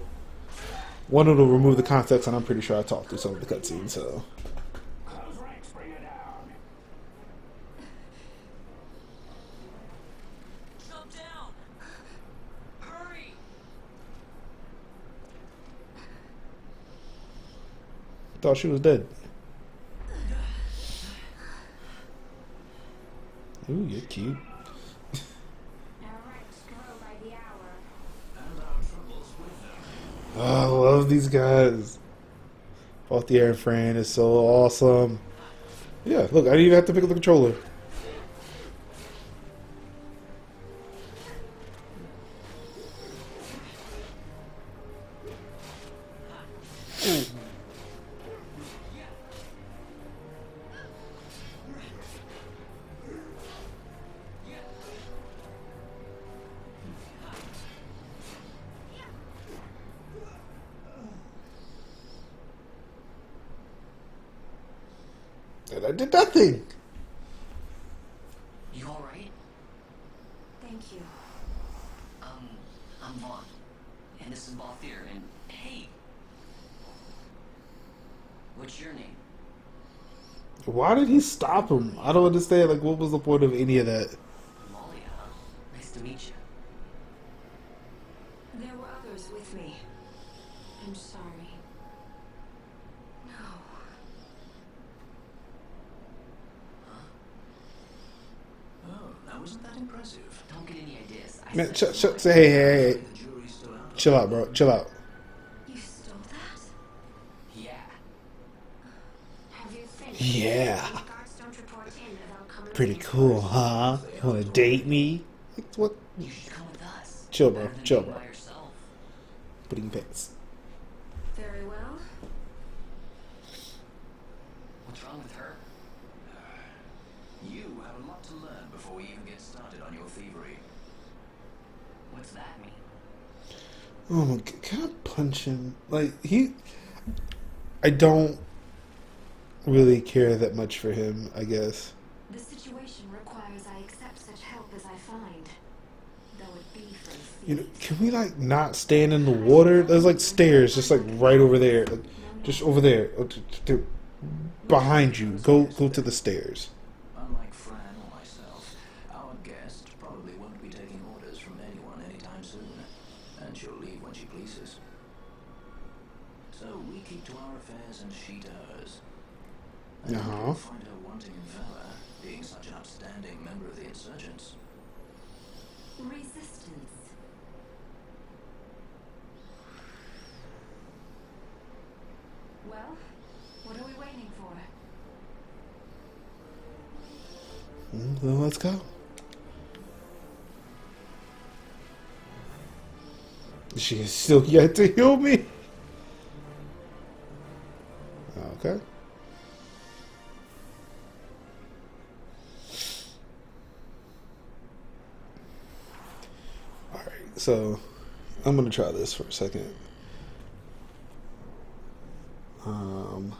one it'll remove the context, and I'm pretty sure I talked through some of the cutscenes, so thought she was dead. Ooh, you're cute. Oh, I love these guys. Balthier and Fran is so awesome. Yeah, look, I didn't even have to pick up the controller. I did nothing. You all right? Thank you. Um, I'm Vaughn, and this is Balthier, and hey, what's your name? Why did he stop him? I don't understand. Like, what was the point of any of that? Amalia, huh? Nice to meet you. There were others with me. I'm sorry. Wasn't that impressive? Don't get any ideas. I Man, said ch ch say hey, hey, hey. Chill out, bro. Chill out. You stole that? Yeah. Have you finished? Yeah. Pretty cool, huh? You wanna date me? What? You should come with us. Chill, bro. Chill, bro. Putting pants. Very well. What's wrong with her? You have a lot to learn before you even get started on your thievery. What's that mean? Oh my god, can I punch him? Like, he... I don't really care that much for him, I guess. The situation requires I accept such help as I find. Though it be for the seas. You know, can we, like, not stand in the water? There's, like, stairs just, like, right over there. Like, just over there. Behind you. Go, go to the stairs. Unlike Fran or myself, our guest probably won't be taking orders from anyone anytime soon, and she'll leave when she pleases. So we keep to our affairs and she to hers. And uh-huh. I find her wanting in valor, being such an outstanding member of the insurgents. Resistance. Well, what are we waiting for? Well, let's go. She is still yet to heal me. Okay. Alright, so I'm gonna try this for a second. Um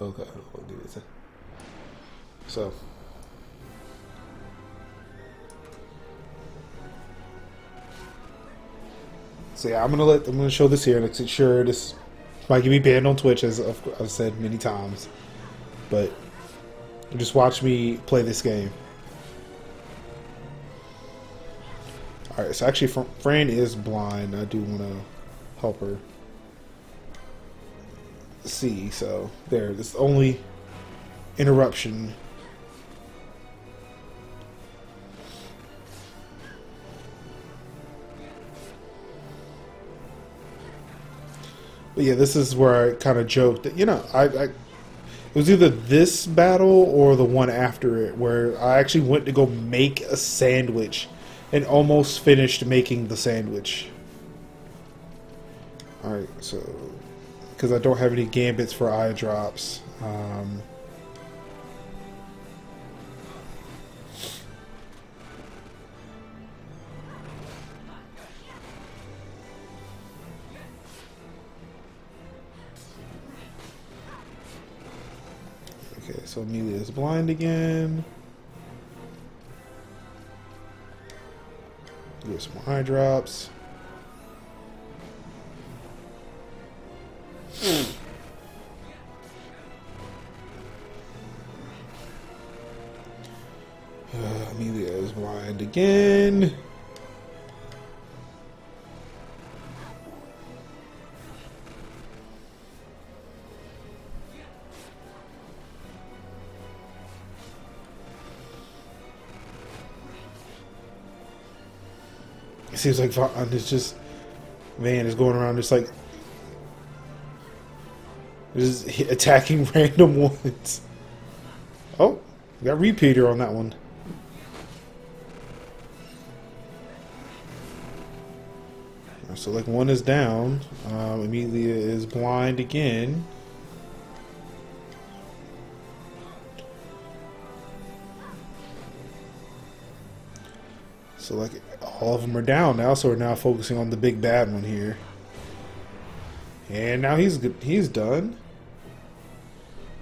Okay, I'll do this. So, so yeah, I'm gonna let I'm gonna show this here. And sure, this might get me banned on Twitch, as I've said many times, but just watch me play this game. All right, so actually, Fran is blind. I do want to help her see, so there, this only interruption. But yeah, this is where I kind of joked that, you know, I, I it was either this battle or the one after it where I actually went to go make a sandwich and almost finished making the sandwich. Alright, so... because I don't have any gambits for eye drops. Um... Okay, so Amelia is blind again. Get some eye drops. Mm. Uh, Amelia is blind again. It seems like Vaughn is just, man, is going around just like just attacking random ones. Oh, got repeater on that one. So like one is down. Um, Amelia is blind again. So like. All of them are down now, so we're now focusing on the big bad one here. And now he's good. He's done.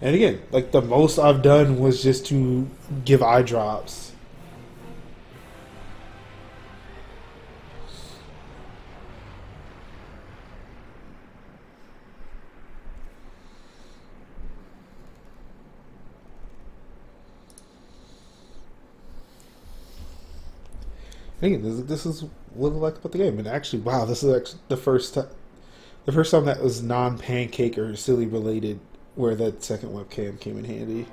And again, like the most I've done was just to give eye drops. This, this is what I like about the game, and actually, wow, this is actually the first time, the first time that was non-pancake or silly related, where that second webcam came in handy.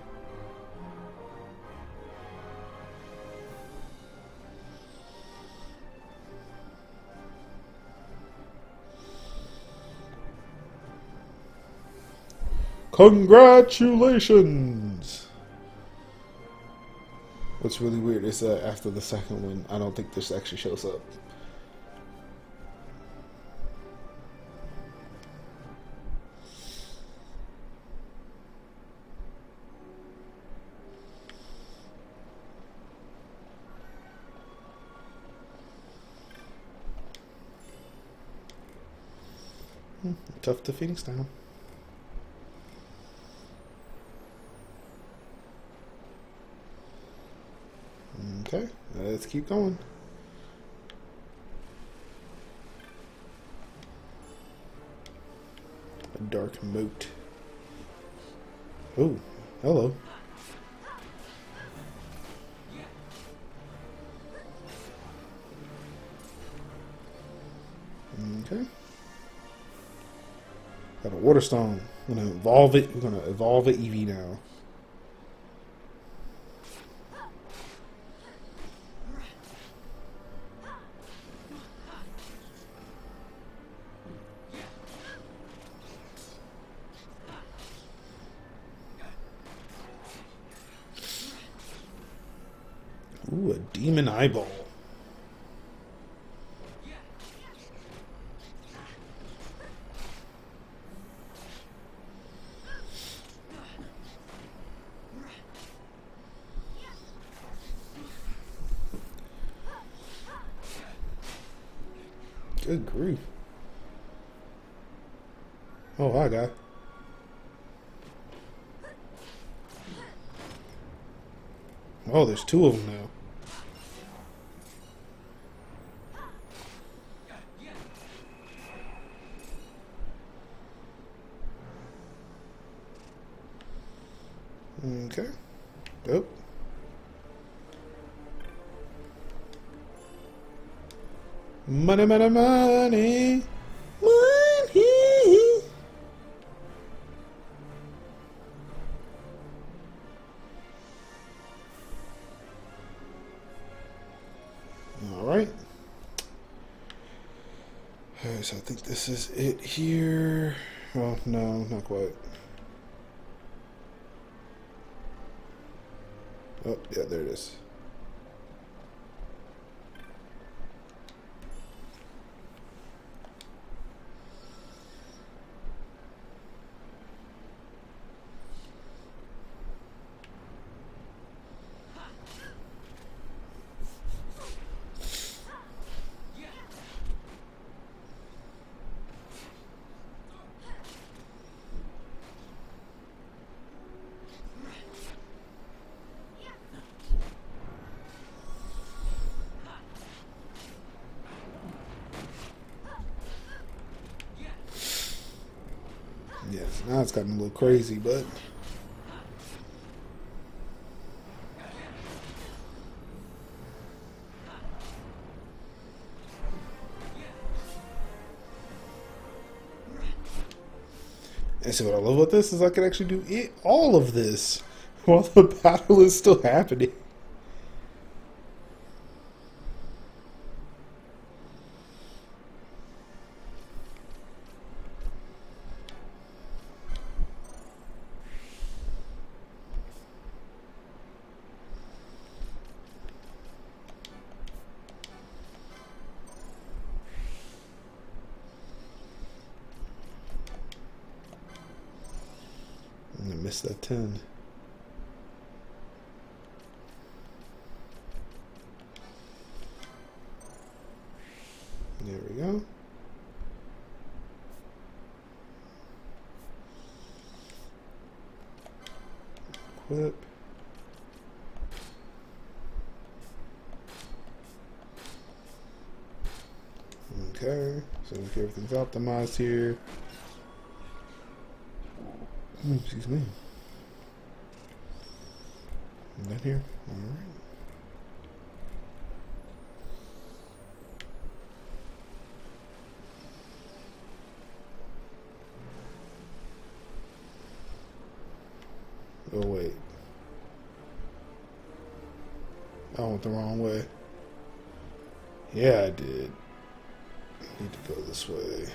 Congratulations. What's really weird is that after the second one, I don't think this actually shows up. Hmm, tough to Phoenix down. Okay, let's keep going. A dark moat. Oh, hello. Okay. Got a water stone. I'm gonna evolve it. We're gonna evolve it Eevee now. Demon eyeball. Good grief. Oh, I got. Oh, there's two of them now. Okay. Dope. Money, money, money. Money. All right. All right, so I think this is it here. Oh, no, not quite. Oh, yeah, there it is. Now it's gotten a little crazy, but and so what I love about this is I can actually do it, all of this while the battle is still happening. That ten. There we go. Equip. Okay, so everything's optimized here. Oh, excuse me. Down here. All right. Oh wait. I went the wrong way. Yeah, I did. I need to go this way.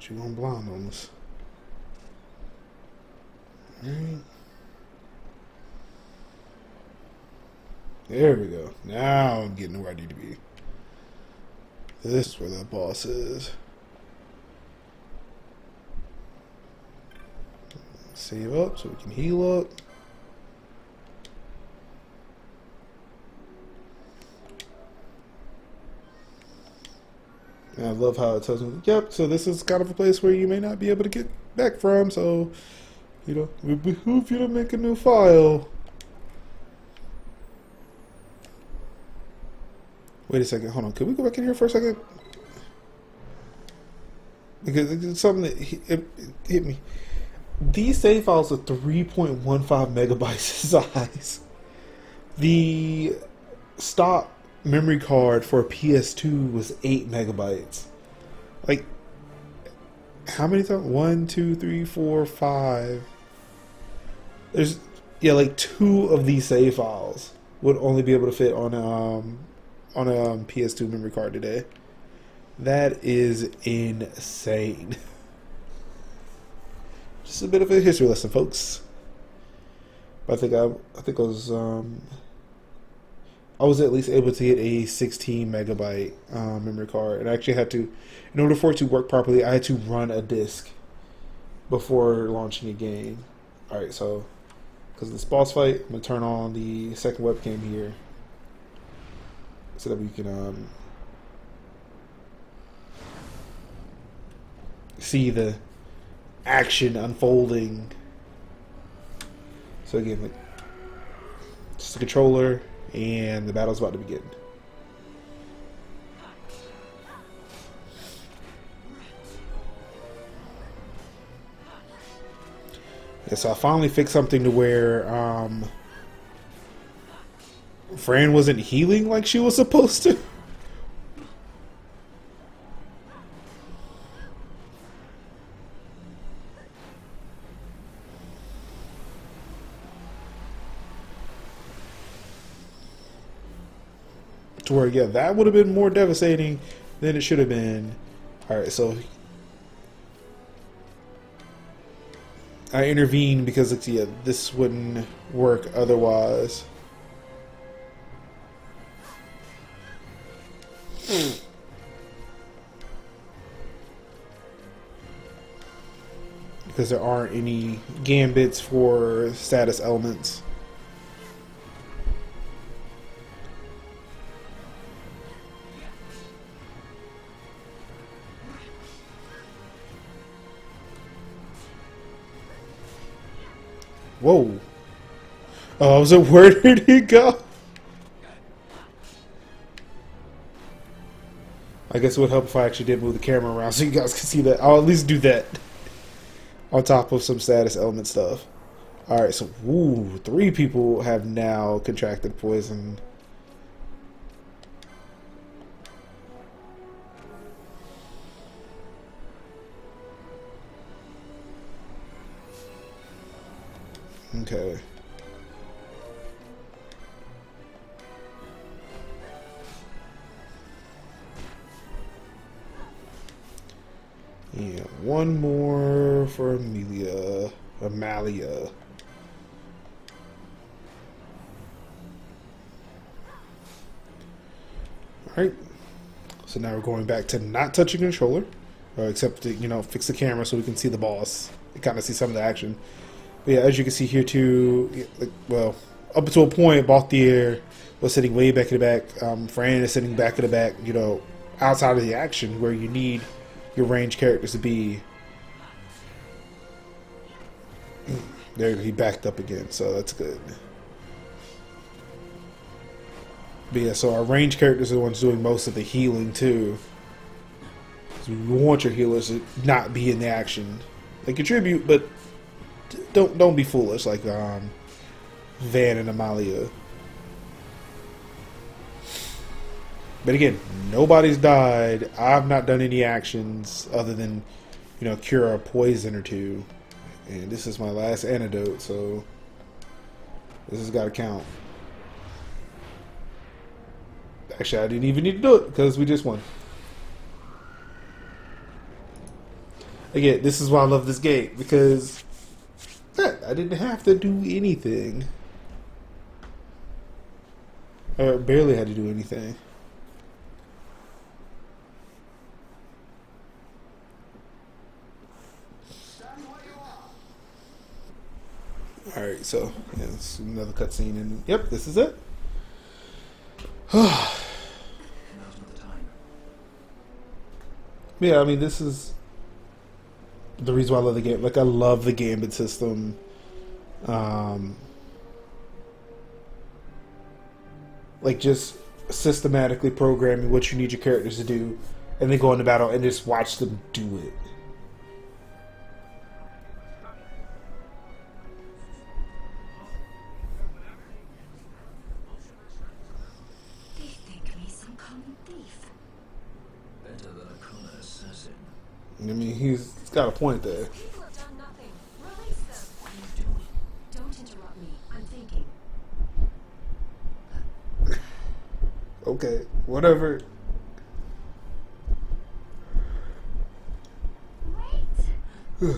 She went blind on us. Alright. There we go. Now I'm getting where I need to be. This is where the boss is. Save up so we can heal up. I love how it tells me, yep, so this is kind of a place where you may not be able to get back from, so, you know, we behoove you to make a new file. Wait a second, hold on, can we go back in here for a second? Because it's something that hit, it, it hit me. These save files are three point one five megabytes size. The stop memory card for a P S two was eight megabytes. Like, how many times? One, two, three, four, five. There's, yeah, like two of these save files would only be able to fit on um on a um, P S two memory card today. That is insane. Just a bit of a history lesson, folks. But I think I I think I was um. I was at least able to get a sixteen megabyte uh, memory card, and I actually had to, in order for it to work properly, I had to run a disk before launching a game. Alright, so, because of this boss fight, I'm going to turn on the second webcam here so that we can um, see the action unfolding. So again, like, just the controller. And the battle's about to begin. Yeah, so I finally fixed something to where um, Fran wasn't healing like she was supposed to. To where, yeah, that would have been more devastating than it should have been. Alright, so I intervened because, it's, yeah, this wouldn't work otherwise. Mm. Because there aren't any gambits for status elements. Whoa. Oh, I was like, where did he go? I guess it would help if I actually did move the camera around so you guys can see that. I'll at least do that. On top of some status element stuff. Alright, so, ooh, three people have now contracted poison. Okay. Yeah, one more for Amelia, Amalia. Alright, so now we're going back to not touching the controller, uh, except to, you know, fix the camera so we can see the boss and kind of see some of the action. But yeah, as you can see here too, well, up to a point, Balthier was sitting way back in the back. Um, Fran is sitting back in the back, you know, outside of the action where you need your range characters to be. There, he backed up again, so that's good. But yeah, so our range characters are the ones doing most of the healing too. So you want your healers to not be in the action. They contribute, but don't don't be foolish like um, Van and Amalia. But again, nobody's died. I've not done any actions other than, you know, cure a poison or two. And this is my last antidote, so this has got to count. Actually, I didn't even need to do it because we just won. Again, this is why I love this game, because that, I didn't have to do anything. I barely had to do anything. Alright, so, yeah, it's another cutscene, and yep, this is it. Yeah, I mean, this is the reason why I love the game. Like, I love the gambit system. Um, like, just systematically programming what you need your characters to do, and then go into battle and just watch them do it. I mean, he's got a point there. People have done nothing. Release them. What are you doing? Don't interrupt me. I'm thinking. Okay, whatever. Wait.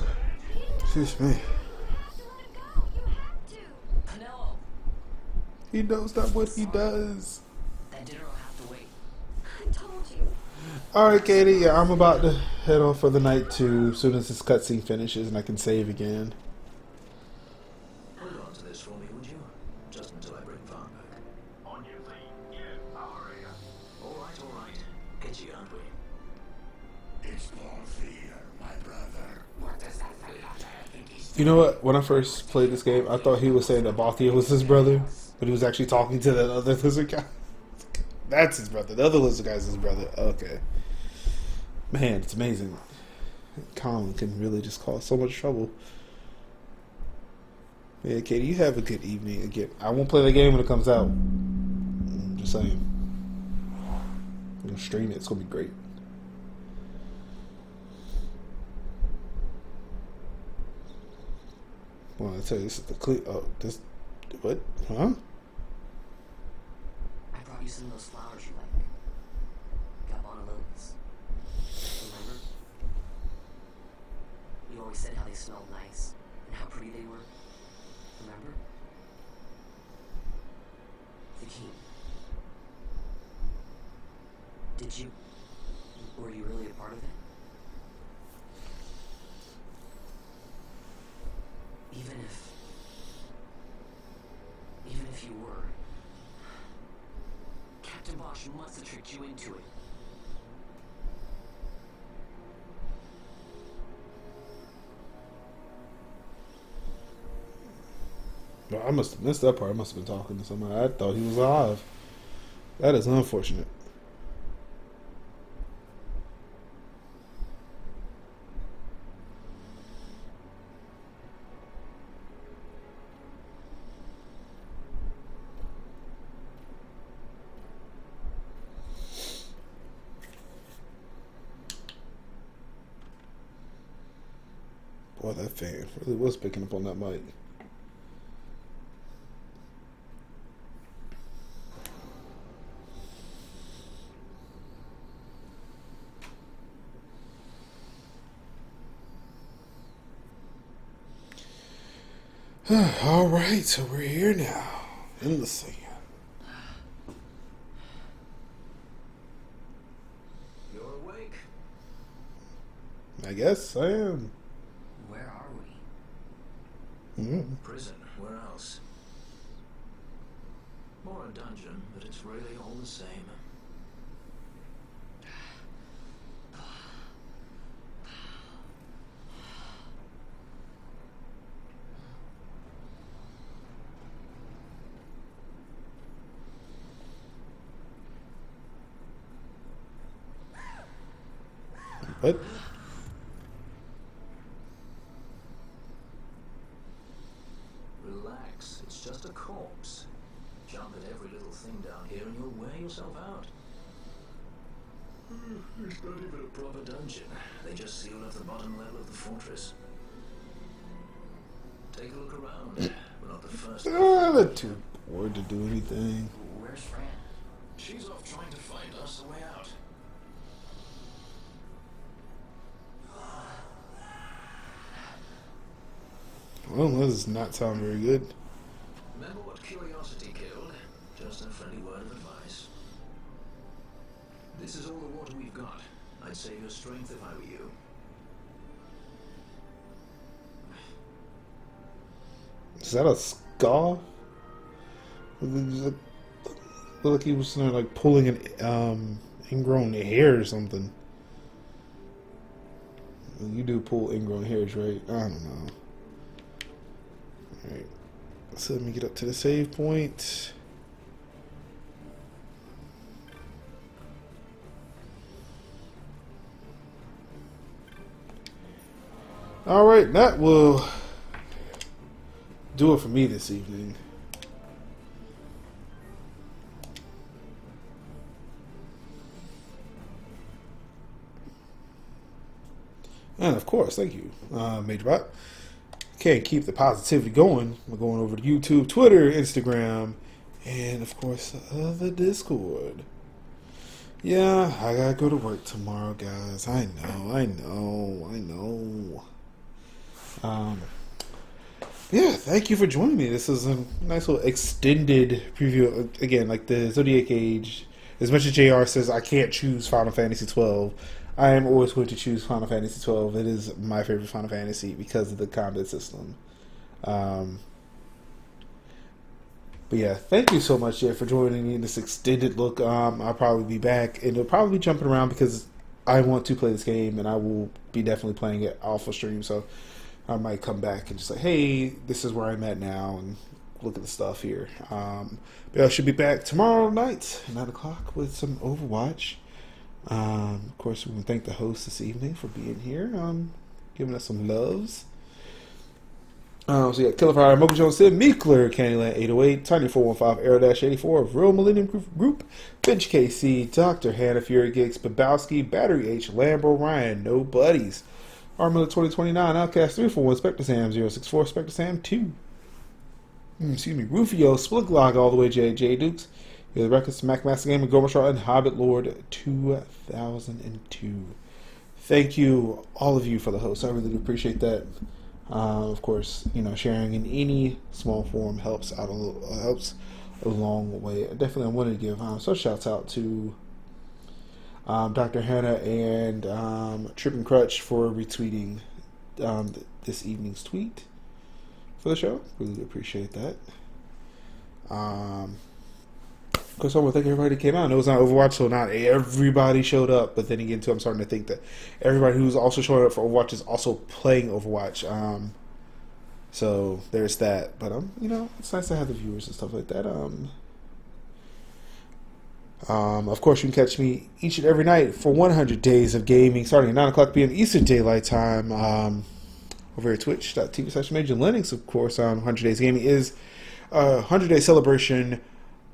Excuse me. You have to let it go. You have to. Penelo. He knows not what he does. And dinner will have to wait. I told you. Alright, Katie, yeah, I'm about to head off for the night too, as soon as this cutscene finishes and I can save again. Hold on to this for me, would you? Just until I bring Fran back. On your feet, you, Amalia. Alright, alright. Itchy, aren't we? It's Balthier, my brother. What does that matter? You know what? When I first played this game, I thought he was saying that Balthier was his brother, but he was actually talking to that other lizard guy. That's his brother. The other lizard guy's his brother. Okay. Man, it's amazing. Colin can really just cause so much trouble. Yeah, Katie, you have a good evening. Again, I won't play the game when it comes out. I'm just saying. I'm going to stream it. It's going to be great. Well, I tell you, this is the clip. Oh, this. What? Huh? Some of those flowers you like. Got one of those. Remember? You always said how they smelled nice and how pretty they were. Remember? The king. Did you... Were you really a part of it? Even if... Even if you were... Captain Bosch must have tricked you into it. But I must have missed that part. I must have been talking to somebody. I thought he was alive. That is unfortunate. Boy, that fan really was picking up on that mic. All right, so we're here now in the sand. You're awake. I guess I am. Where are we? Mm-hmm. Prison. Where else? More a dungeon, but it's really all the same. What? Relax, it's just a corpse. Jump at every little thing down here and you'll wear yourself out. It's not even a proper dungeon. They just sealed up the bottom level of the fortress. Take a look around. We're not the first. Ah, they're too bored to do anything. Where's Fran? She's off trying to find us the way out. Well, that does not sound very good. Remember what curiosity killed? Just a friendly word of advice. This is all the water we've got. I'd save your strength if I were you. Is that a skull? Looked like he was like pulling an um, ingrown hair or something. You do pull ingrown hairs, right? I don't know. Alright, so let me get up to the save point. Alright, that will do it for me this evening. And of course, thank you, uh, Major Bot. Can't keep the positivity going. We're going over to YouTube, Twitter, Instagram, and of course uh, the Discord. Yeah, I gotta go to work tomorrow, guys. I know, I know, I know. Um, yeah, thank you for joining me. This is a nice little extended preview. Again, like the Zodiac Age. As much as J R says I can't choose Final Fantasy twelve, I am always going to choose Final Fantasy twelve. It is my favorite Final Fantasy because of the combat system. Um, but yeah, thank you so much, yeah, for joining me in this extended look. Um, I'll probably be back, and it'll probably be jumping around because I want to play this game, and I will be definitely playing it off of stream. So I might come back and just like, hey, this is where I'm at now, and look at the stuff here. Um, but I should be back tomorrow night, nine o'clock, with some Overwatch. Um, of course, we want to thank the host this evening for being here, um, giving us some loves. Um, so, yeah, Killer Fire, Mocha Jones, Sid, Meekler, Candyland eight oh eight, Tiny four one five, Aero eighty-four, Real Millennium Group, Finch K C, Doctor Hannah, Fury Gigs, Babowski, Battery H, Lambo, Ryan, No Buddies, Armilla twenty twenty-nine, Outcast three forty-one, Spectre Sam zero six four, Spectre Sam two, mm, excuse me, Rufio, Splitlog, all the way, J J Dukes. Yeah, the records, Mac Master Game, Gomershot, and Hobbit Lord two thousand two. Thank you, all of you, for the host. I really do appreciate that. Uh, of course, you know, sharing in any small form helps out a little, helps a long way. I definitely wanted to give um, so shouts out to um, Doctor Hannah and um, Trip and Crutch for retweeting um, th this evening's tweet for the show. Really do appreciate that. Um. Of course, I want to thank everybody that came out. I know it's not Overwatch, so not everybody showed up. But then again, too, I'm starting to think that everybody who's also showing up for Overwatch is also playing Overwatch. Um, So there's that. But um, you know, it's nice to have the viewers and stuff like that. Um, um, of course, you can catch me each and every night for one hundred days of gaming, starting at nine o'clock p m Eastern Daylight Time. Um, over at twitch dot t v slash Major Linux. Of course, um, one hundred Days Gaming is a one hundred day celebration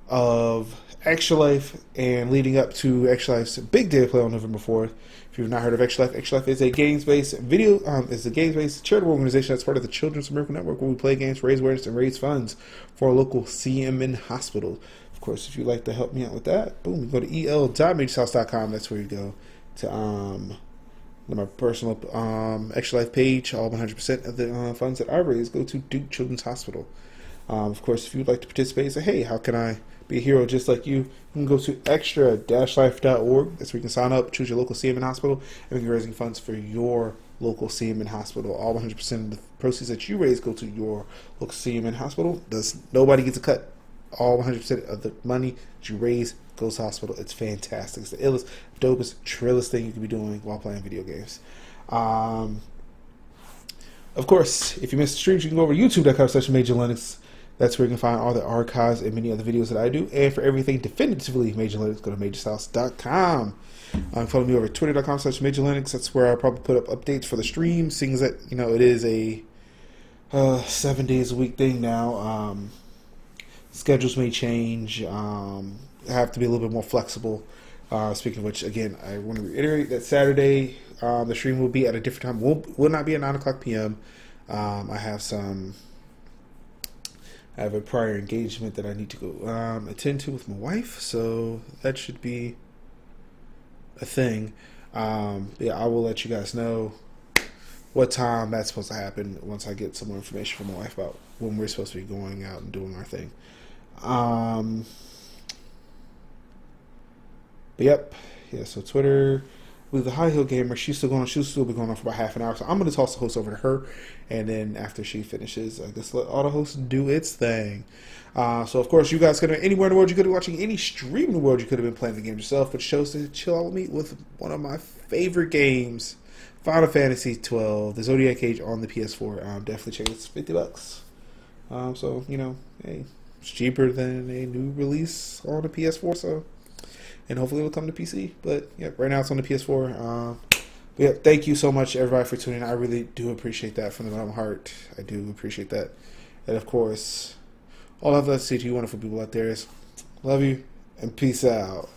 of Extra Life and leading up to Extra Life's big day of play on November fourth. If you've not heard of Extra Life, Extra Life is a games-based video, um, is a games-based charitable organization that's part of the Children's Miracle Network, where we play games, raise awareness, and raise funds for a local C M N hospital. Of course, if you'd like to help me out with that, boom, you go to e l dot major house dot com. That's where you go to um, my personal um, Extra Life page. All one hundred percent of the uh, funds that I raise go to Duke Children's Hospital. Um, of course, if you'd like to participate, say, hey, how can I be a hero just like you? You can go to extra dash life dot org. That's where you can sign up, choose your local C M N hospital, and begin raising funds for your local C M N hospital. All one hundred percent of the proceeds that you raise go to your local C M N hospital. Does nobody gets a cut. All one hundred percent of the money that you raise goes to hospital. It's fantastic. It's the illest, dopest, trillest thing you can be doing while playing video games. Um, of course, if you missed the streams, you can go over to youtube dot com slash Major Linux. That's where you can find all the archives and many other videos that I do. And for everything definitively Major Linux, go to Major Sauce dot com. Um, follow me over at Twitter dot com slash Major Linux. That's where I probably put up updates for the stream, seeing that, you know, it is a uh, seven days a week thing now. Um, schedules may change. Um, I have to be a little bit more flexible. Uh, speaking of which, again, I want to reiterate that Saturday um, the stream will be at a different time. Will will not be at nine o'clock p m Um, I have some... I have a prior engagement that I need to go um, attend to with my wife, so that should be a thing. Um, yeah, I will let you guys know what time that's supposed to happen once I get some more information from my wife about when we're supposed to be going out and doing our thing. Um, but yep, yeah. So Twitter with the High Heel Gamer, she's still going. She'll still be going on for about half an hour. So I'm gonna toss the host over to her, and then after she finishes, I just let all the hosts do its thing. Uh, so of course, you guys could have been anywhere in the world. You could have been watching any stream in the world. You could have been playing the game yourself, but chose to chill out with me with one of my favorite games, Final Fantasy twelve: The Zodiac Age on the P S four. Um, definitely check it. It's fifty bucks. Um, so you know, hey, it's cheaper than a new release on the P S four. So. And hopefully it'll come to P C. But yeah, right now it's on the P S four. Um, but yeah, thank you so much, everybody, for tuning in. I really do appreciate that from the bottom of my heart. I do appreciate that. And of course, all I've left to say to you wonderful people out there is love you and peace out.